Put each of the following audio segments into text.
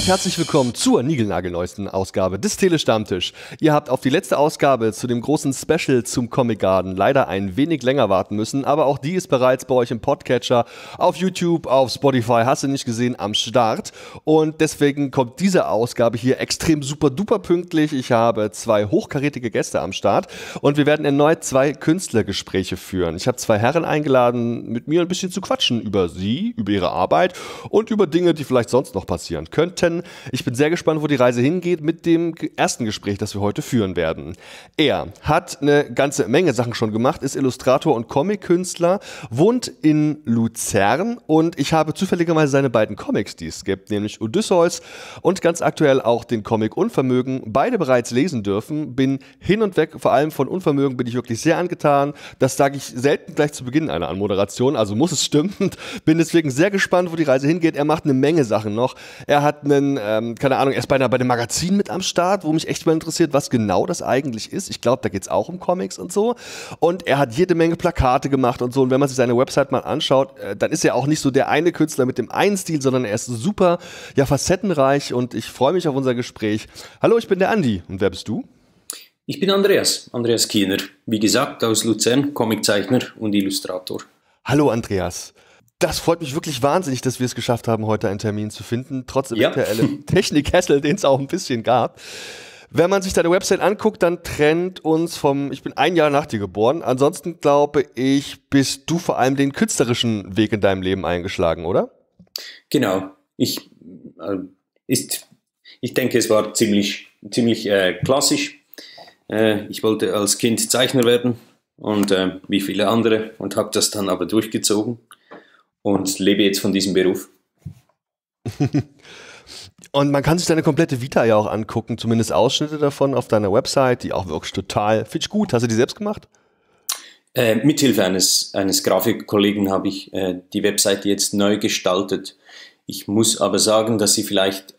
und herzlich willkommen zur niegelnagelneuesten Ausgabe des Tele-Stammtisch. Ihr habt auf die letzte Ausgabe zu dem großen Special zum Comic Garden leider ein wenig länger warten müssen, aber auch die ist bereits bei euch im Podcatcher, auf YouTube, auf Spotify, hast du nicht gesehen, am Start. Und deswegen kommt diese Ausgabe hier extrem super duper pünktlich. Ich habe zwei hochkarätige Gäste am Start und wir werden erneut zwei Künstlergespräche führen. Ich habe zwei Herren eingeladen, mit mir ein bisschen zu quatschen über sie, über ihre Arbeit und über Dinge, die vielleicht sonst noch passieren könnten. Ich bin sehr gespannt, wo die Reise hingeht mit dem ersten Gespräch, das wir heute führen werden. Er hat eine ganze Menge Sachen schon gemacht, ist Illustrator und Comic-Künstler, wohnt in Luzern und ich habe zufälligerweise seine beiden Comics, die es gibt, nämlich Odysseus und ganz aktuell auch den Comic Unvermögen, beide bereits lesen dürfen, bin hin und weg, vor allem von Unvermögen bin ich wirklich sehr angetan. Das sage ich selten gleich zu Beginn einer Anmoderation, also muss es stimmen. Bin deswegen sehr gespannt, wo die Reise hingeht. Er macht eine Menge Sachen noch. Er hat einen, keine Ahnung, er ist bei einem Magazin mit am Start, wo mich echt mal interessiert, was genau das eigentlich ist. Ich glaube, da geht es auch um Comics und so. Und er hat jede Menge Plakate gemacht und so. Und wenn man sich seine Website mal anschaut, dann ist er auch nicht so der eine Künstler mit dem einen Stil, sondern er ist super, ja, facettenreich. Und ich freue mich auf unser Gespräch. Hallo, ich bin der Andi. Und wer bist du? Ich bin Andreas Kiener. Wie gesagt, aus Luzern, Comiczeichner und Illustrator. Hallo Andreas. Das freut mich wirklich wahnsinnig, dass wir es geschafft haben, heute einen Termin zu finden, trotz eventuellem Technik-Hassel, den es auch ein bisschen gab. Wenn man sich deine Website anguckt, dann trennt uns vom, ich bin ein Jahr nach dir geboren, ansonsten glaube ich, bist du vor allem den künstlerischen Weg in deinem Leben eingeschlagen, oder? Genau. Ich denke, es war ziemlich klassisch. Ich wollte als Kind Zeichner werden und wie viele andere und habe das dann aber durchgezogen. Und lebe jetzt von diesem Beruf. Und man kann sich deine komplette Vita ja auch angucken, zumindest Ausschnitte davon auf deiner Website, die auch wirklich total, finde ich gut. Hast du die selbst gemacht? Mithilfe eines Grafikkollegen habe ich die Website jetzt neu gestaltet. Ich muss aber sagen, dass sie vielleicht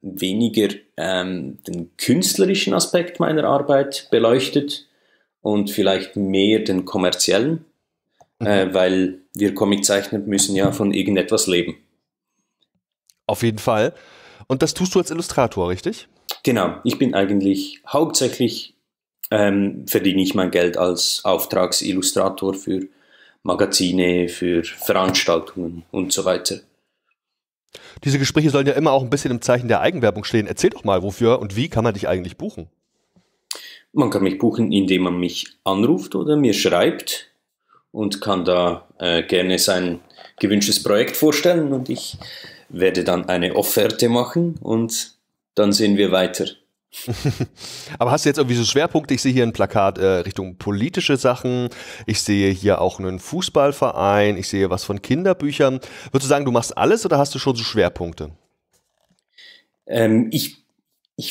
weniger den künstlerischen Aspekt meiner Arbeit beleuchtet und vielleicht mehr den kommerziellen. Weil wir Comiczeichner müssen ja von irgendetwas leben. Auf jeden Fall. Und das tust du als Illustrator, richtig? Genau. Ich bin eigentlich hauptsächlich, verdiene ich mein Geld als Auftragsillustrator für Magazine, für Veranstaltungen und so weiter. Diese Gespräche sollen ja immer auch ein bisschen im Zeichen der Eigenwerbung stehen. Erzähl doch mal, wofür und wie kann man dich eigentlich buchen? Man kann mich buchen, indem man mich anruft oder mir schreibt. Und kann da gerne sein gewünschtes Projekt vorstellen und ich werde dann eine Offerte machen und dann sehen wir weiter. Aber hast du jetzt irgendwie so Schwerpunkte? Ich sehe hier ein Plakat Richtung politische Sachen, ich sehe hier auch einen Fußballverein, ich sehe was von Kinderbüchern. Würdest du sagen, du machst alles oder hast du schon so Schwerpunkte? Ich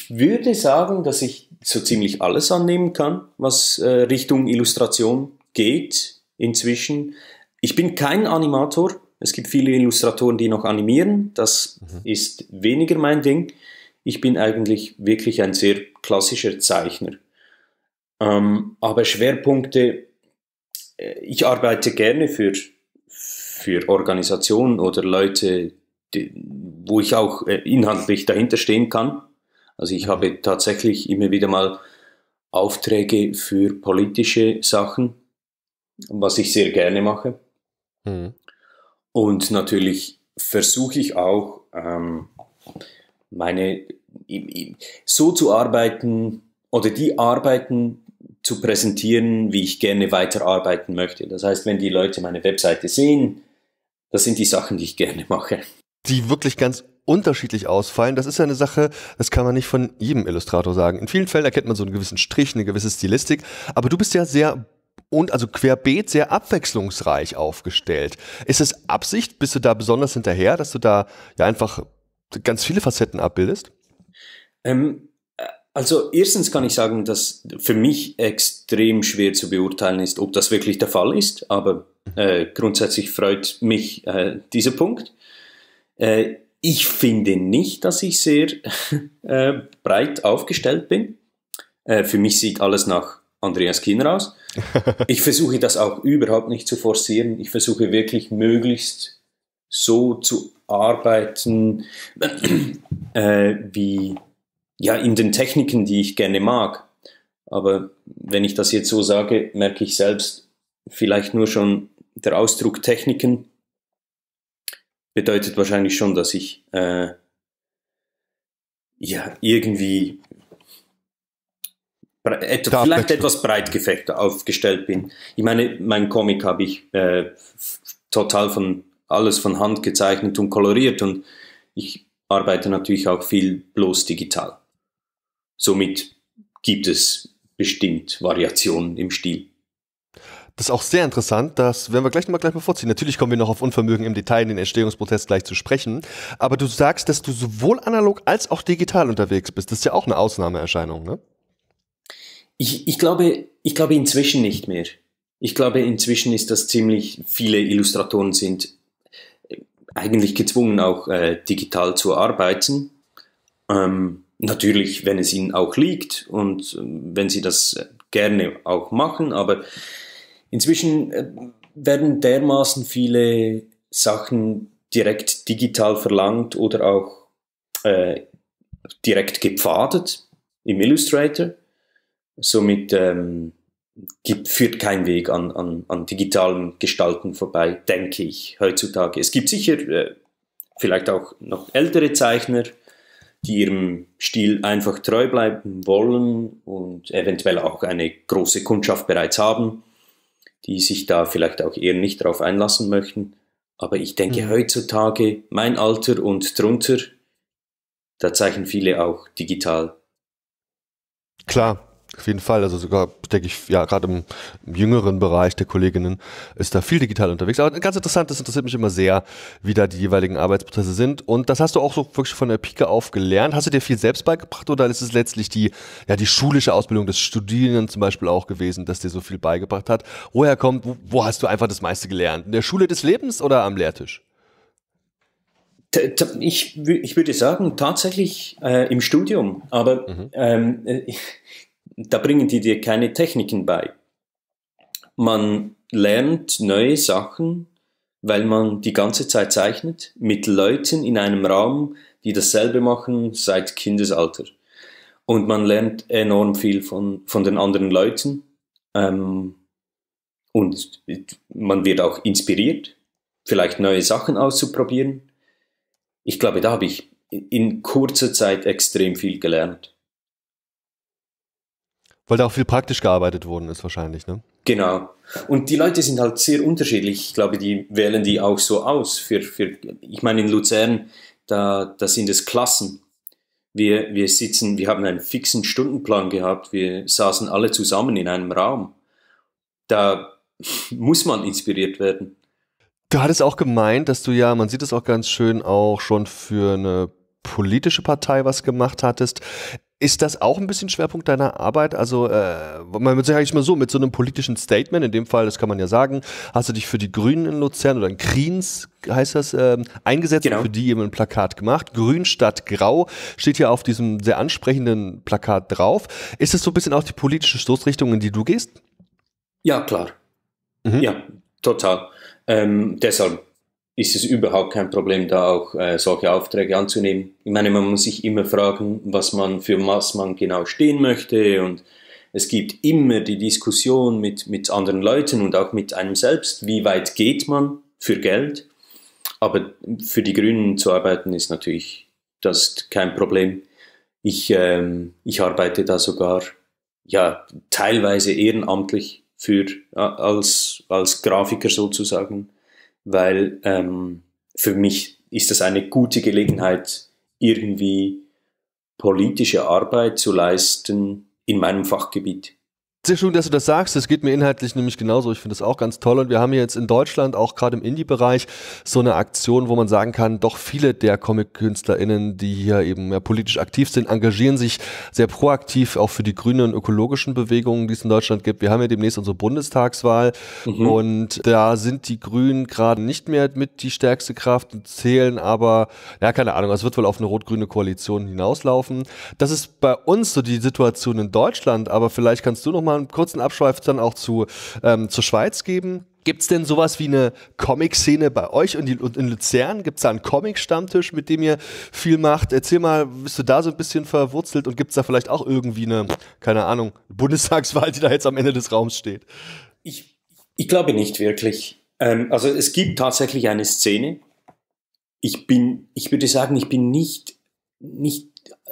würde sagen, dass ich so ziemlich alles annehmen kann, was Richtung Illustration geht. Inzwischen. Ich bin kein Animator. Es gibt viele Illustratoren, die noch animieren. Das ist weniger mein Ding. Ich bin eigentlich wirklich ein sehr klassischer Zeichner. Aber Schwerpunkte, ich arbeite gerne für Organisationen oder Leute, wo ich auch inhaltlich dahinter stehen kann. Also ich habe tatsächlich immer wieder mal Aufträge für politische Sachen, was ich sehr gerne mache. Mhm. Und natürlich versuche ich auch, so zu arbeiten oder die Arbeiten zu präsentieren, wie ich gerne weiterarbeiten möchte. Das heißt, wenn die Leute meine Webseite sehen, das sind die Sachen, die ich gerne mache. Die wirklich ganz unterschiedlich ausfallen. Das ist ja eine Sache, das kann man nicht von jedem Illustrator sagen. In vielen Fällen erkennt man so einen gewissen Strich, eine gewisse Stilistik, aber du bist ja sehr querbeet sehr abwechslungsreich aufgestellt. Ist es Absicht? Bist du da besonders hinterher, dass du da ja einfach ganz viele Facetten abbildest? Also erstens kann ich sagen, dass für mich extrem schwer zu beurteilen ist, ob das wirklich der Fall ist, aber grundsätzlich freut mich dieser Punkt. Ich finde nicht, dass ich sehr breit aufgestellt bin. Für mich sieht alles nach Andreas Kiener aus. Ich versuche das auch überhaupt nicht zu forcieren. Ich versuche wirklich möglichst so zu Arbeiten wie ja, in den Techniken, die ich gerne mag. Aber wenn ich das jetzt so sage, merke ich selbst, vielleicht nur schon der Ausdruck Techniken bedeutet wahrscheinlich schon, dass ich ja, irgendwie vielleicht etwas breit gefächert aufgestellt bin. Ich meine, mein Comic habe ich total alles von Hand gezeichnet und koloriert, und ich arbeite natürlich auch viel bloß digital. Somit gibt es bestimmt Variationen im Stil. Das ist auch sehr interessant, das werden wir gleich mal vorziehen. Natürlich kommen wir noch auf Unvermögen im Detail, in den Entstehungsprozess gleich zu sprechen. Aber du sagst, dass du sowohl analog als auch digital unterwegs bist. Das ist ja auch eine Ausnahmeerscheinung, ne? Ich glaube inzwischen nicht mehr. Ich glaube, inzwischen ist das ziemlich, viele Illustratoren sind eigentlich gezwungen, auch digital zu arbeiten. Natürlich, wenn es ihnen auch liegt und wenn sie das gerne auch machen, aber inzwischen werden dermaßen viele Sachen direkt digital verlangt oder auch direkt gepfadet im Illustrator. Somit führt kein Weg an digitalen Gestalten vorbei, denke ich, heutzutage. Es gibt sicher vielleicht auch noch ältere Zeichner, die ihrem Stil einfach treu bleiben wollen und eventuell auch eine große Kundschaft bereits haben, die sich da vielleicht auch eher nicht drauf einlassen möchten. Aber ich denke, heutzutage, mein Alter und drunter, da zeichnen viele auch digital. Klar. Auf jeden Fall, also sogar, denke ich, ja, gerade im jüngeren Bereich der Kolleginnen ist da viel digital unterwegs. Aber ganz interessant, das interessiert mich immer sehr, wie da die jeweiligen Arbeitsprozesse sind. Und das hast du auch so wirklich von der Pike auf gelernt. Hast du dir viel selbst beigebracht, oder ist es letztlich die schulische Ausbildung des Studierenden zum Beispiel auch gewesen, dass dir so viel beigebracht hat? Woher kommt, wo hast du einfach das meiste gelernt? In der Schule des Lebens oder am Lehrtisch? Ich würde sagen, tatsächlich im Studium. Aber da bringen die dir keine Techniken bei. Man lernt neue Sachen, weil man die ganze Zeit zeichnet, mit Leuten in einem Raum, die dasselbe machen seit Kindesalter. Und man lernt enorm viel von den anderen Leuten. Und man wird auch inspiriert, vielleicht neue Sachen auszuprobieren. Ich glaube, da habe ich in kurzer Zeit extrem viel gelernt. Weil da auch viel praktisch gearbeitet worden ist wahrscheinlich, ne? Genau. Und die Leute sind halt sehr unterschiedlich. Ich glaube, die wählen die auch so aus. Ich meine, in Luzern, da sind es Klassen. Wir haben einen fixen Stundenplan gehabt. Wir saßen alle zusammen in einem Raum. Da muss man inspiriert werden. Du hattest auch gemeint, dass du ja, man sieht es auch ganz schön, auch schon für eine politische Partei was gemacht hattest. Ist das auch ein bisschen Schwerpunkt deiner Arbeit? Also man würde eigentlich mal so, mit so einem politischen Statement, in dem Fall, das kann man ja sagen, hast du dich für die Grünen in Luzern oder in Kriens, heißt das, eingesetzt, genau. Für die eben ein Plakat gemacht. Grün statt Grau steht hier auf diesem sehr ansprechenden Plakat drauf. Ist das so ein bisschen auch die politische Stoßrichtung, in die du gehst? Ja, klar. Ja, total. Deshalb ist es überhaupt kein Problem, da auch solche Aufträge anzunehmen. Ich meine, man muss sich immer fragen, für was man genau stehen möchte, und es gibt immer die Diskussion mit anderen Leuten und auch mit einem selbst, wie weit geht man für Geld, aber für die Grünen zu arbeiten ist natürlich kein Problem. Ich arbeite da sogar ja teilweise ehrenamtlich als Grafiker sozusagen, weil für mich ist das eine gute Gelegenheit, irgendwie politische Arbeit zu leisten in meinem Fachgebiet. Sehr schön, dass du das sagst. Das geht mir inhaltlich nämlich genauso. Ich finde das auch ganz toll. Und wir haben jetzt in Deutschland, auch gerade im Indie-Bereich, so eine Aktion, wo man sagen kann, doch viele der Comic-KünstlerInnen, die hier eben mehr politisch aktiv sind, engagieren sich sehr proaktiv auch für die grünen und ökologischen Bewegungen, die es in Deutschland gibt. Wir haben ja demnächst unsere Bundestagswahl, und da sind die Grünen gerade nicht mehr mit die stärkste Kraft und zählen, aber ja, keine Ahnung, es wird wohl auf eine rot-grüne Koalition hinauslaufen. Das ist bei uns so die Situation in Deutschland, aber vielleicht kannst du noch mal einen kurzen Abschweif dann auch zur Schweiz geben. Gibt es denn sowas wie eine Comic-Szene bei euch und in Luzern? Gibt es da einen Comic-Stammtisch, mit dem ihr viel macht? Erzähl mal, bist du da so ein bisschen verwurzelt und gibt es da vielleicht auch irgendwie eine, keine Ahnung, Bundestagswahl, die da jetzt am Ende des Raums steht? Ich glaube nicht wirklich. Also es gibt tatsächlich eine Szene. Ich würde sagen, ich bin nicht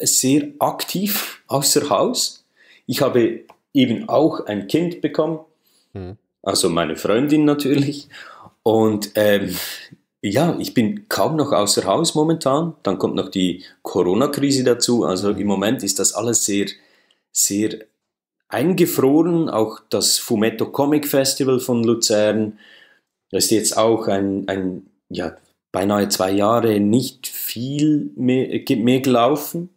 sehr aktiv außer Haus. Ich habe eben auch ein Kind bekommen. Hm. Also meine Freundin natürlich. Und ja, ich bin kaum noch außer Haus momentan. Dann kommt noch die Corona-Krise dazu. Also im Moment ist das alles sehr, sehr eingefroren. Auch das Fumetto Comic Festival von Luzern. Das ist jetzt auch ja, beinahe 2 Jahre nicht viel mehr gelaufen.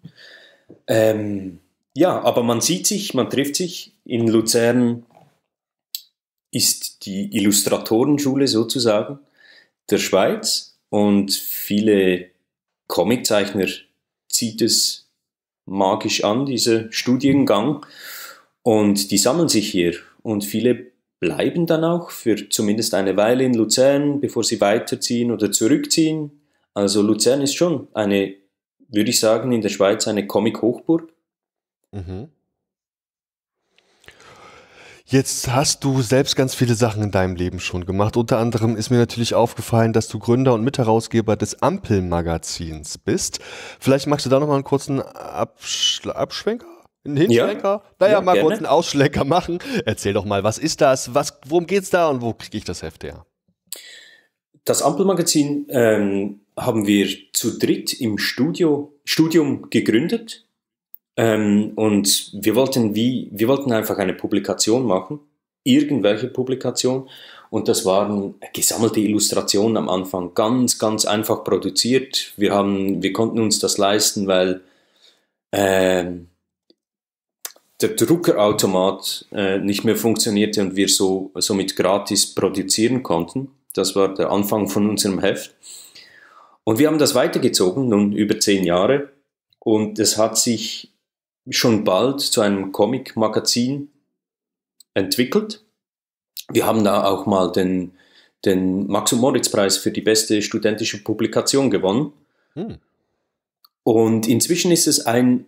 Ja, aber man sieht sich, man trifft sich in Luzern. Ist die Illustratorenschule sozusagen der Schweiz und viele Comiczeichner zieht es magisch an, dieser Studiengang, und die sammeln sich hier und viele bleiben dann auch für zumindest eine Weile in Luzern, bevor sie weiterziehen oder zurückziehen. Also Luzern ist schon eine, würde ich sagen, in der Schweiz eine Comic-Hochburg. Mhm. Jetzt hast du selbst ganz viele Sachen in deinem Leben schon gemacht. Unter anderem ist mir natürlich aufgefallen, dass du Gründer und Mitherausgeber des Ampelmagazins bist. Vielleicht magst du da nochmal einen kurzen Abschwenker? Einen Hinschlenker? Ja. Naja, ja, mal gerne kurz einen Ausschlenker machen. Erzähl doch mal, was ist das? Worum geht's da und wo kriege ich das Heft her? Das Ampelmagazin haben wir zu dritt im Studium gegründet. Und wir wollten einfach eine Publikation machen, irgendwelche Publikation, und das waren gesammelte Illustrationen am Anfang, ganz, ganz einfach produziert. Wir konnten uns das leisten, weil der Druckerautomat nicht mehr funktionierte und wir somit gratis produzieren konnten. Das war der Anfang von unserem Heft. Und wir haben das weitergezogen, nun über 10 Jahre, und es hat sich schon bald zu einem Comic-Magazin entwickelt. Wir haben da auch mal den Max-und-Moritz-Preis für die beste studentische Publikation gewonnen. Hm. Und inzwischen ist es ein,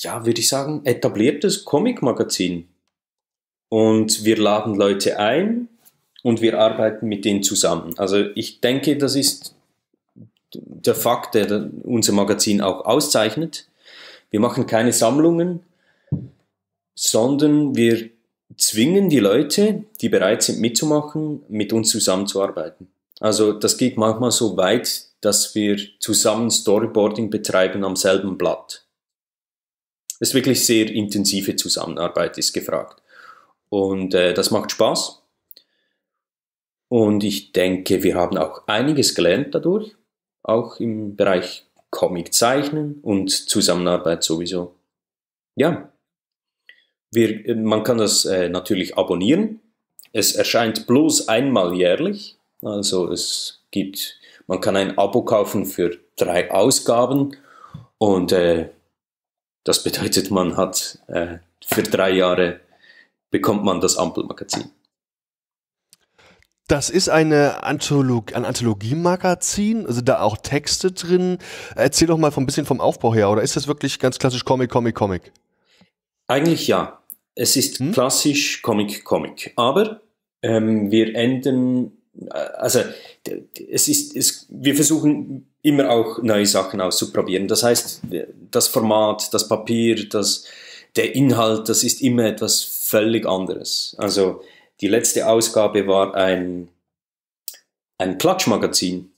ja, würde ich sagen, etabliertes Comic-Magazin. Und wir laden Leute ein und wir arbeiten mit denen zusammen. Also ich denke, das ist der Fakt, der unser Magazin auch auszeichnet. Wir machen keine Sammlungen, sondern wir zwingen die Leute, die bereit sind mitzumachen, mit uns zusammenzuarbeiten. Also das geht manchmal so weit, dass wir zusammen Storyboarding betreiben am selben Blatt. Es ist wirklich sehr intensive Zusammenarbeit, ist gefragt. Und das macht Spaß. Und ich denke, wir haben auch einiges gelernt dadurch, auch im Bereich Comic zeichnen und Zusammenarbeit sowieso. Ja, man kann das natürlich abonnieren. Es erscheint bloß einmal jährlich. Also man kann ein Abo kaufen für 3 Ausgaben und das bedeutet, man hat für 3 Jahre bekommt man das Ampelmagazin. Das ist ein Anthologie-Magazin, also da auch Texte drin. Erzähl doch mal ein bisschen vom Aufbau her, oder ist das wirklich ganz klassisch Comic, Comic, Comic? Eigentlich ja. Es ist klassisch Comic, Comic. Aber wir ändern, also wir versuchen immer auch neue Sachen auszuprobieren. Das heißt, das Format, das Papier, der Inhalt, das ist immer etwas völlig anderes. Also die letzte Ausgabe war ein Klatschmagazin,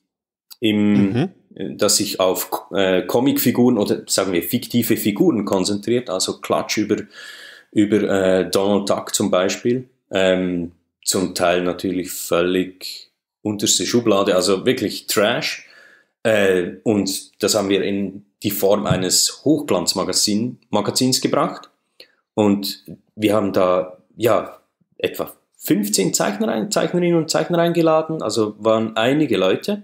das sich auf Comicfiguren oder sagen wir fiktive Figuren konzentriert, also Klatsch über Donald Duck zum Beispiel. Zum Teil natürlich völlig unterste Schublade, also wirklich Trash. Und das haben wir in die Form eines Hochglanzmagazins gebracht. Und wir haben da, ja, etwa 15 Zeichnerinnen und Zeichner eingeladen, also waren einige Leute.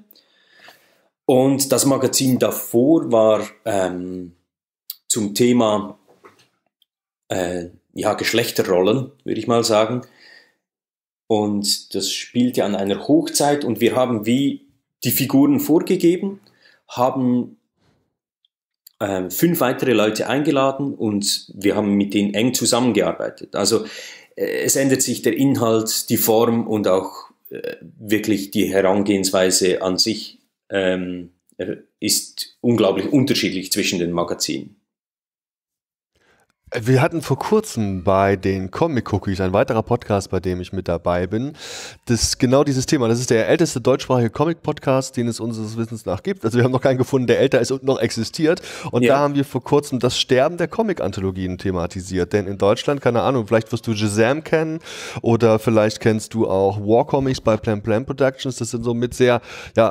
Und das Magazin davor war zum Thema ja, Geschlechterrollen, würde ich mal sagen. Und das spielte an einer Hochzeit und wir haben wie die Figuren vorgegeben, haben fünf weitere Leute eingeladen und wir haben mit denen eng zusammengearbeitet. Also es ändert sich der Inhalt, die Form und auch wirklich die Herangehensweise an sich ist unglaublich unterschiedlich zwischen den Magazinen. Wir hatten vor kurzem bei den Comic Cookies, ein weiterer Podcast, bei dem ich mit dabei bin, das genau dieses Thema. Das ist der älteste deutschsprachige Comic-Podcast, den es unseres Wissens nach gibt. Also wir haben noch keinen gefunden, der älter ist und noch existiert. Und ja, da haben wir vor kurzem das Sterben der Comic-Anthologien thematisiert. Denn in Deutschland, keine Ahnung, vielleicht wirst du Gazam kennen oder vielleicht kennst du auch War Comics bei Plan Plan Productions. Das sind somit sehr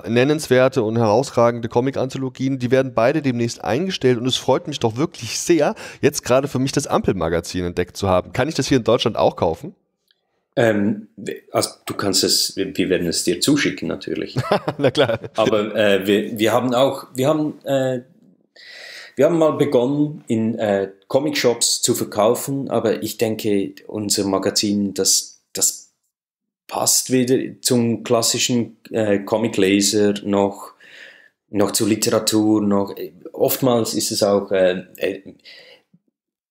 nennenswerte und herausragende Comic-Anthologien. Die werden beide demnächst eingestellt und es freut mich doch wirklich sehr, jetzt gerade für mich das Ampelmagazin entdeckt zu haben. Kann ich das hier in Deutschland auch kaufen? Also du kannst es, wir werden es dir zuschicken natürlich. Na klar. Aber wir haben mal begonnen in Comic-Shops zu verkaufen, aber ich denke, unser Magazin, das passt weder zum klassischen Comic-Leser noch zur Literatur, noch oftmals ist es auch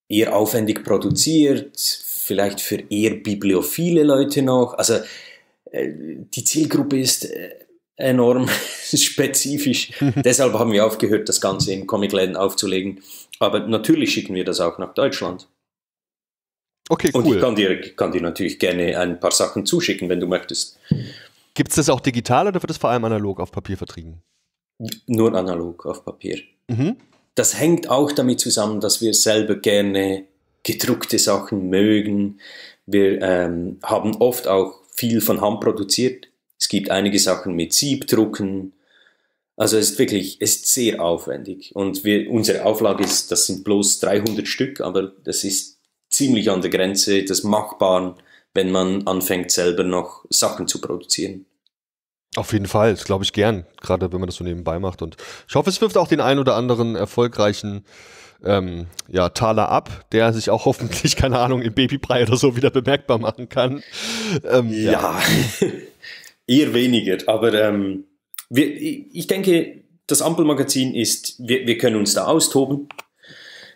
eher aufwendig produziert, vielleicht für eher bibliophile Leute noch. Also die Zielgruppe ist enorm spezifisch. Deshalb haben wir aufgehört, das Ganze in Comicläden aufzulegen. Aber natürlich schicken wir das auch nach Deutschland. Okay, cool. Und ich kann dir natürlich gerne ein paar Sachen zuschicken, wenn du möchtest. Gibt es das auch digital oder wird das vor allem analog auf Papier vertrieben? Nur analog auf Papier. Mhm. Das hängt auch damit zusammen, dass wir selber gerne gedruckte Sachen mögen. Wir haben oft auch viel von Hand produziert. Es gibt einige Sachen mit Siebdrucken. Also es ist wirklich, es ist sehr aufwendig. Und unsere Auflage ist, das sind bloß 300 Stück, aber das ist ziemlich an der Grenze des Machbaren, wenn man anfängt, selber noch Sachen zu produzieren. Auf jeden Fall, das glaube ich gern, gerade wenn man das so nebenbei macht. Und ich hoffe, es wirft auch den einen oder anderen erfolgreichen Taler ab, der sich auch hoffentlich, keine Ahnung, im Babybrei oder so wieder bemerkbar machen kann. Eher weniger, aber ich denke, das Ampelmagazin ist, wir können uns da austoben.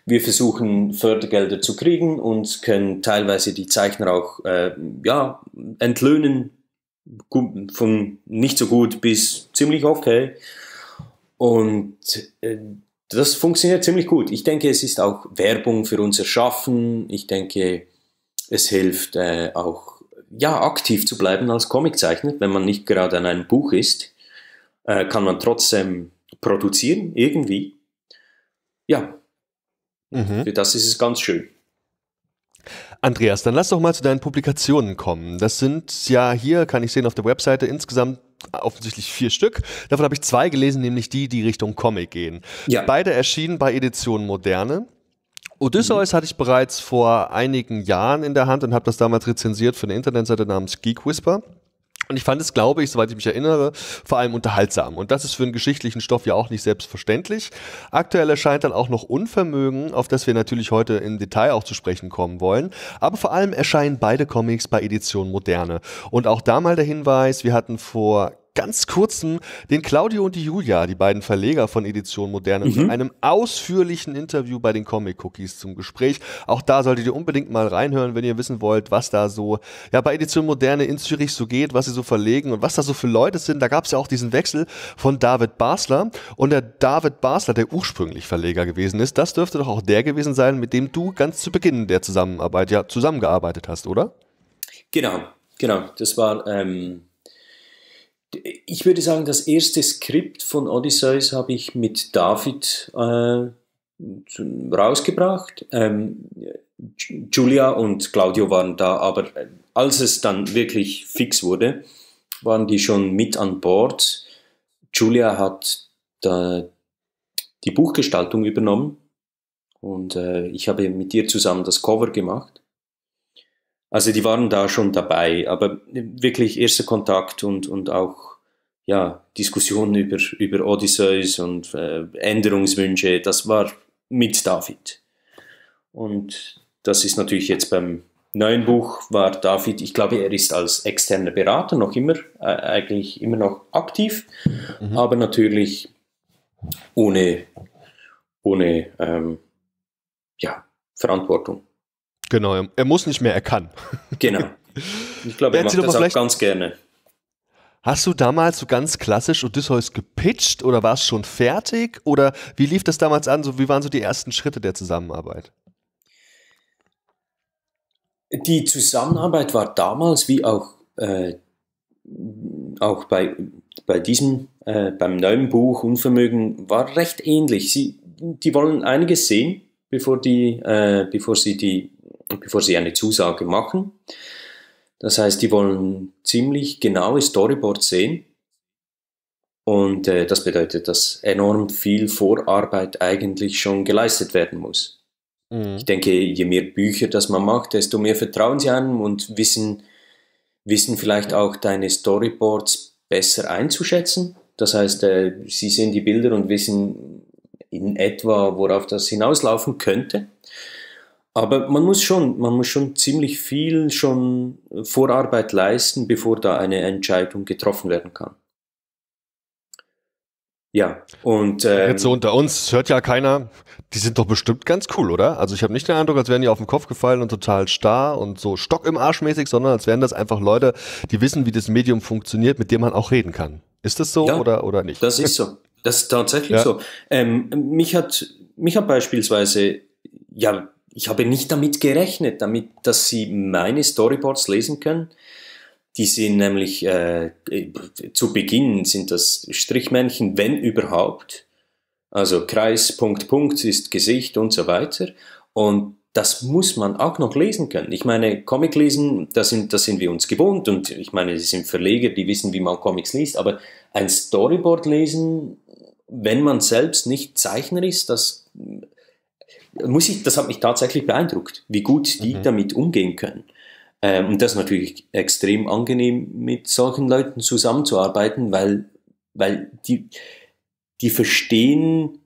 Wir versuchen, Fördergelder zu kriegen und können teilweise die Zeichner auch entlöhnen, von nicht so gut bis ziemlich okay, und das funktioniert ziemlich gut. Ich denke, es ist auch Werbung für unser Schaffen. Ich denke, es hilft auch aktiv zu bleiben als Comiczeichner. Wenn man nicht gerade an einem Buch ist, kann man trotzdem produzieren irgendwie. Ja, für das ist es ganz schön. Andreas, dann lass doch mal zu deinen Publikationen kommen. Das sind ja hier, kann ich sehen auf der Webseite, insgesamt offensichtlich 4 Stück. Davon habe ich 2 gelesen, nämlich die Richtung Comic gehen. Ja. Beide erschienen bei Edition Moderne. Odysseus hatte ich bereits vor einigen Jahren in der Hand und habe das damals rezensiert für eine Internetseite namens Geek Whisper. Und ich fand es, glaube ich, soweit ich mich erinnere, vor allem unterhaltsam. Und das ist für einen geschichtlichen Stoff ja auch nicht selbstverständlich. Aktuell erscheint dann auch noch Unvermögen, auf das wir natürlich heute im Detail auch zu sprechen kommen wollen. Aber vor allem erscheinen beide Comics bei Edition Moderne. Und auch da mal der Hinweis, wir hatten vor ganz kurzem den Claudio und die Julia, die beiden Verleger von Edition Moderne, in einem ausführlichen Interview bei den Comic Cookies zum Gespräch. Auch da solltet ihr unbedingt mal reinhören, wenn ihr wissen wollt, was da so bei Edition Moderne in Zürich so geht, was sie so verlegen und was da so für Leute sind. Da gab es ja auch diesen Wechsel von David Basler. Und der David Basler, der ursprünglich Verleger gewesen ist, das dürfte doch auch der gewesen sein, mit dem du ganz zu Beginn der Zusammenarbeit zusammengearbeitet hast, oder? Genau. Das war... ich würde sagen, das erste Skript von Odysseus habe ich mit David rausgebracht. Julia und Claudio waren da, aber als es dann wirklich fix wurde, waren die schon mit an Bord. Julia hat die Buchgestaltung übernommen und ich habe mit ihr zusammen das Cover gemacht. Also die waren da schon dabei, aber wirklich erster Kontakt und auch Diskussionen über Odysseus und Änderungswünsche, das war mit David. Und das ist natürlich jetzt beim neuen Buch war David, ich glaube, er ist als externer Berater noch immer, eigentlich immer noch aktiv, aber natürlich ohne Verantwortung. Genau, er muss nicht mehr, er kann. Genau. Ich glaube, er macht das auch ganz gerne. Hast du damals so ganz klassisch Odysseus gepitcht oder war es schon fertig? Oder wie lief das damals an? So, wie waren so die ersten Schritte der Zusammenarbeit? Die Zusammenarbeit war damals, wie auch, auch bei diesem, beim neuen Buch Unvermögen, war recht ähnlich. Die wollen einiges sehen, bevor sie eine Zusage machen. Das heißt, die wollen ziemlich genaue Storyboards sehen und das bedeutet, dass enorm viel Vorarbeit eigentlich schon geleistet werden muss. Ich denke, je mehr Bücher das man macht, desto mehr vertrauen sie einem und wissen vielleicht auch deine Storyboards besser einzuschätzen. Das heißt, sie sehen die Bilder und wissen in etwa, worauf das hinauslaufen könnte. Aber man muss schon ziemlich viel schon Vorarbeit leisten, bevor da eine Entscheidung getroffen werden kann. Ja, und... jetzt so unter uns, hört ja keiner, die sind doch bestimmt ganz cool, oder? Also ich habe nicht den Eindruck, als wären die auf den Kopf gefallen und total starr und so Stock im Arsch mäßig, sondern als wären das einfach Leute, die wissen, wie das Medium funktioniert, mit dem man auch reden kann. Ist das so, ja, oder nicht? Das ist so. Das ist tatsächlich so. Mich hat beispielsweise... ja, ich habe nicht damit gerechnet, dass sie meine Storyboards lesen können. Die sind nämlich, zu Beginn sind das Strichmännchen, wenn überhaupt. Also Kreis, Punkt, Punkt ist Gesicht und so weiter. Und das muss man auch noch lesen können. Ich meine, Comic lesen, das sind wir uns gewohnt. Und ich meine, das sind Verleger, die wissen, wie man Comics liest. Aber ein Storyboard lesen, wenn man selbst nicht Zeichner ist, das hat mich tatsächlich beeindruckt, wie gut die damit umgehen können. Und das ist natürlich extrem angenehm, mit solchen Leuten zusammenzuarbeiten, weil die verstehen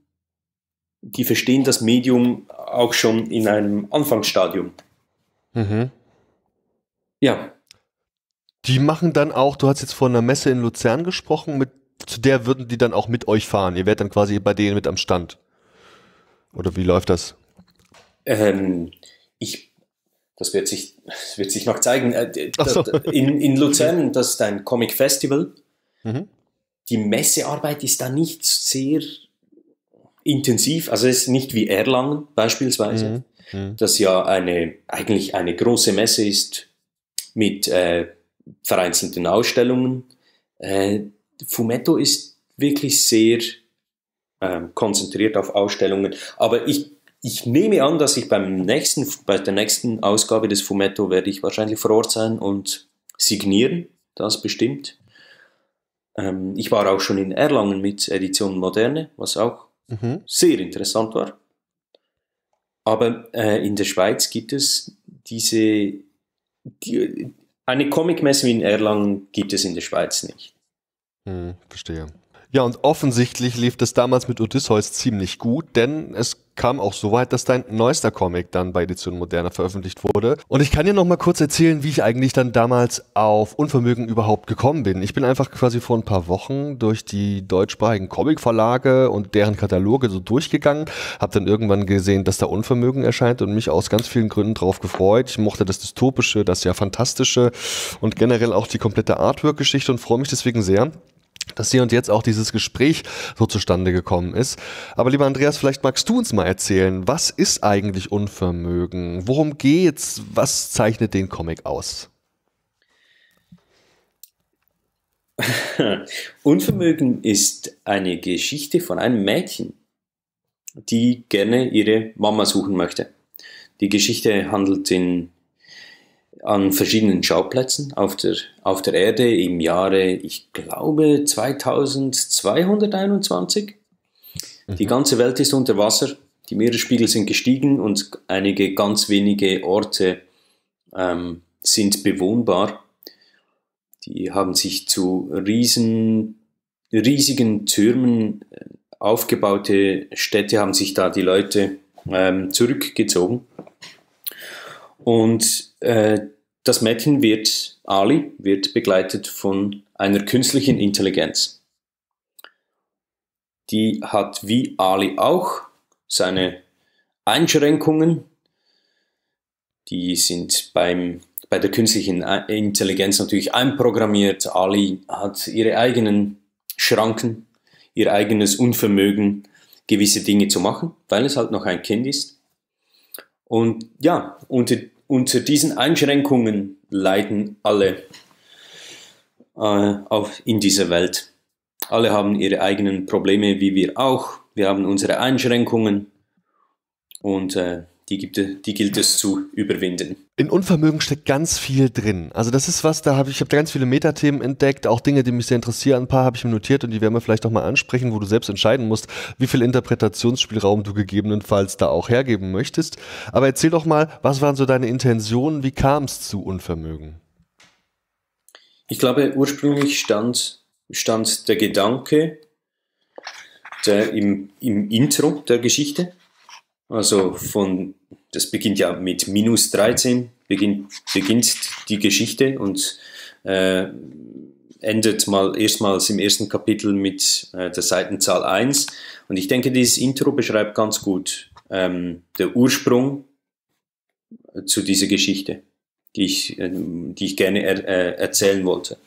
das Medium auch schon in einem Anfangsstadium. Mhm. Ja. Die machen dann auch, du hast jetzt von einer Messe in Luzern gesprochen, zu der würden die dann auch mit euch fahren. Ihr werdet dann quasi bei denen mit am Stand. Oder wie läuft das? Das wird sich noch zeigen. So. In Luzern, das ist ein Comic-Festival. Die Messearbeit ist da nicht sehr intensiv. Also es ist nicht wie Erlangen beispielsweise, das ja eigentlich eine große Messe ist mit vereinzelten Ausstellungen. Fumetto ist wirklich sehr konzentriert auf Ausstellungen. Aber ich nehme an, dass ich bei der nächsten Ausgabe des Fumetto werde ich wahrscheinlich vor Ort sein und signieren, das bestimmt. Ich war auch schon in Erlangen mit Edition Moderne, was auch sehr interessant war. Aber in der Schweiz gibt es eine Comicmesse wie in Erlangen gibt es in der Schweiz nicht. Verstehe. Ja, und offensichtlich lief das damals mit Odysseus ziemlich gut, denn es kam auch so weit, dass dein neuester Comic dann bei Edition Moderne veröffentlicht wurde. Und ich kann dir noch mal kurz erzählen, wie ich eigentlich dann damals auf Unvermögen überhaupt gekommen bin. Ich bin einfach quasi vor ein paar Wochen durch die deutschsprachigen Comicverlage und deren Kataloge so durchgegangen, habe dann irgendwann gesehen, dass da Unvermögen erscheint und mich aus ganz vielen Gründen drauf gefreut. Ich mochte das Dystopische, das ja Fantastische und generell auch die komplette Artwork-Geschichte und freue mich deswegen sehr, dass hier und jetzt auch dieses Gespräch so zustande gekommen ist. Aber lieber Andreas, vielleicht magst du uns mal erzählen, was ist eigentlich Unvermögen? Worum geht's? Was zeichnet den Comic aus? Unvermögen ist eine Geschichte von einem Mädchen, die gerne ihre Mama suchen möchte. Die Geschichte handelt an verschiedenen Schauplätzen auf der Erde im Jahre, ich glaube, 2221. Die ganze Welt ist unter Wasser, die Meeresspiegel sind gestiegen und einige ganz wenige Orte sind bewohnbar. Die haben sich zu riesigen Türmen aufgebaute Städte, haben sich da die Leute zurückgezogen. Und das Mädchen wird, Ali, wird begleitet von einer künstlichen Intelligenz. Die hat wie Ali auch seine Einschränkungen. Die sind bei der künstlichen Intelligenz natürlich einprogrammiert. Ali hat ihre eigenen Schranken, ihr eigenes Unvermögen, gewisse Dinge zu machen, weil es halt noch ein Kind ist. Und ja, unter diesen Einschränkungen leiden alle auch in dieser Welt. Alle haben ihre eigenen Probleme, wie wir auch. Wir haben unsere Einschränkungen und die gilt es zu überwinden. In Unvermögen steckt ganz viel drin. Also das ist was, ich habe ganz viele Metathemen entdeckt, auch Dinge, die mich sehr interessieren. Ein paar habe ich mir notiert und die werden wir vielleicht auch mal ansprechen, wo du selbst entscheiden musst, wie viel Interpretationsspielraum du gegebenenfalls da auch hergeben möchtest. Aber erzähl doch mal, was waren so deine Intentionen? Wie kam es zu Unvermögen? Ich glaube, ursprünglich stand der Gedanke im Intro der Geschichte. Also das beginnt ja mit minus 13, beginnt die Geschichte und endet erstmals im ersten Kapitel mit der Seitenzahl 1. Und ich denke, dieses Intro beschreibt ganz gut den Ursprung zu dieser Geschichte, die ich gerne erzählen wollte.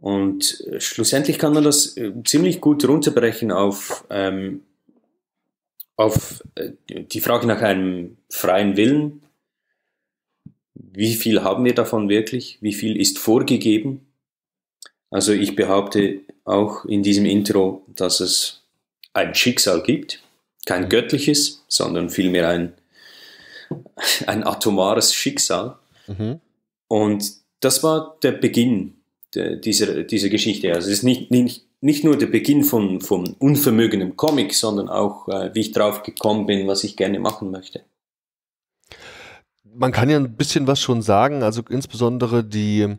Und schlussendlich kann man das ziemlich gut runterbrechen auf die Frage nach einem freien Willen. Wie viel haben wir davon wirklich? Wie viel ist vorgegeben? Also ich behaupte auch in diesem Intro, dass es ein Schicksal gibt, kein göttliches, sondern vielmehr ein atomares Schicksal. Mhm. Und das war der Beginn dieser Geschichte. Also es ist nicht nur der Beginn von unvermögendem Comic, sondern auch, wie ich drauf gekommen bin, was ich gerne machen möchte. Man kann ja ein bisschen was schon sagen, also insbesondere die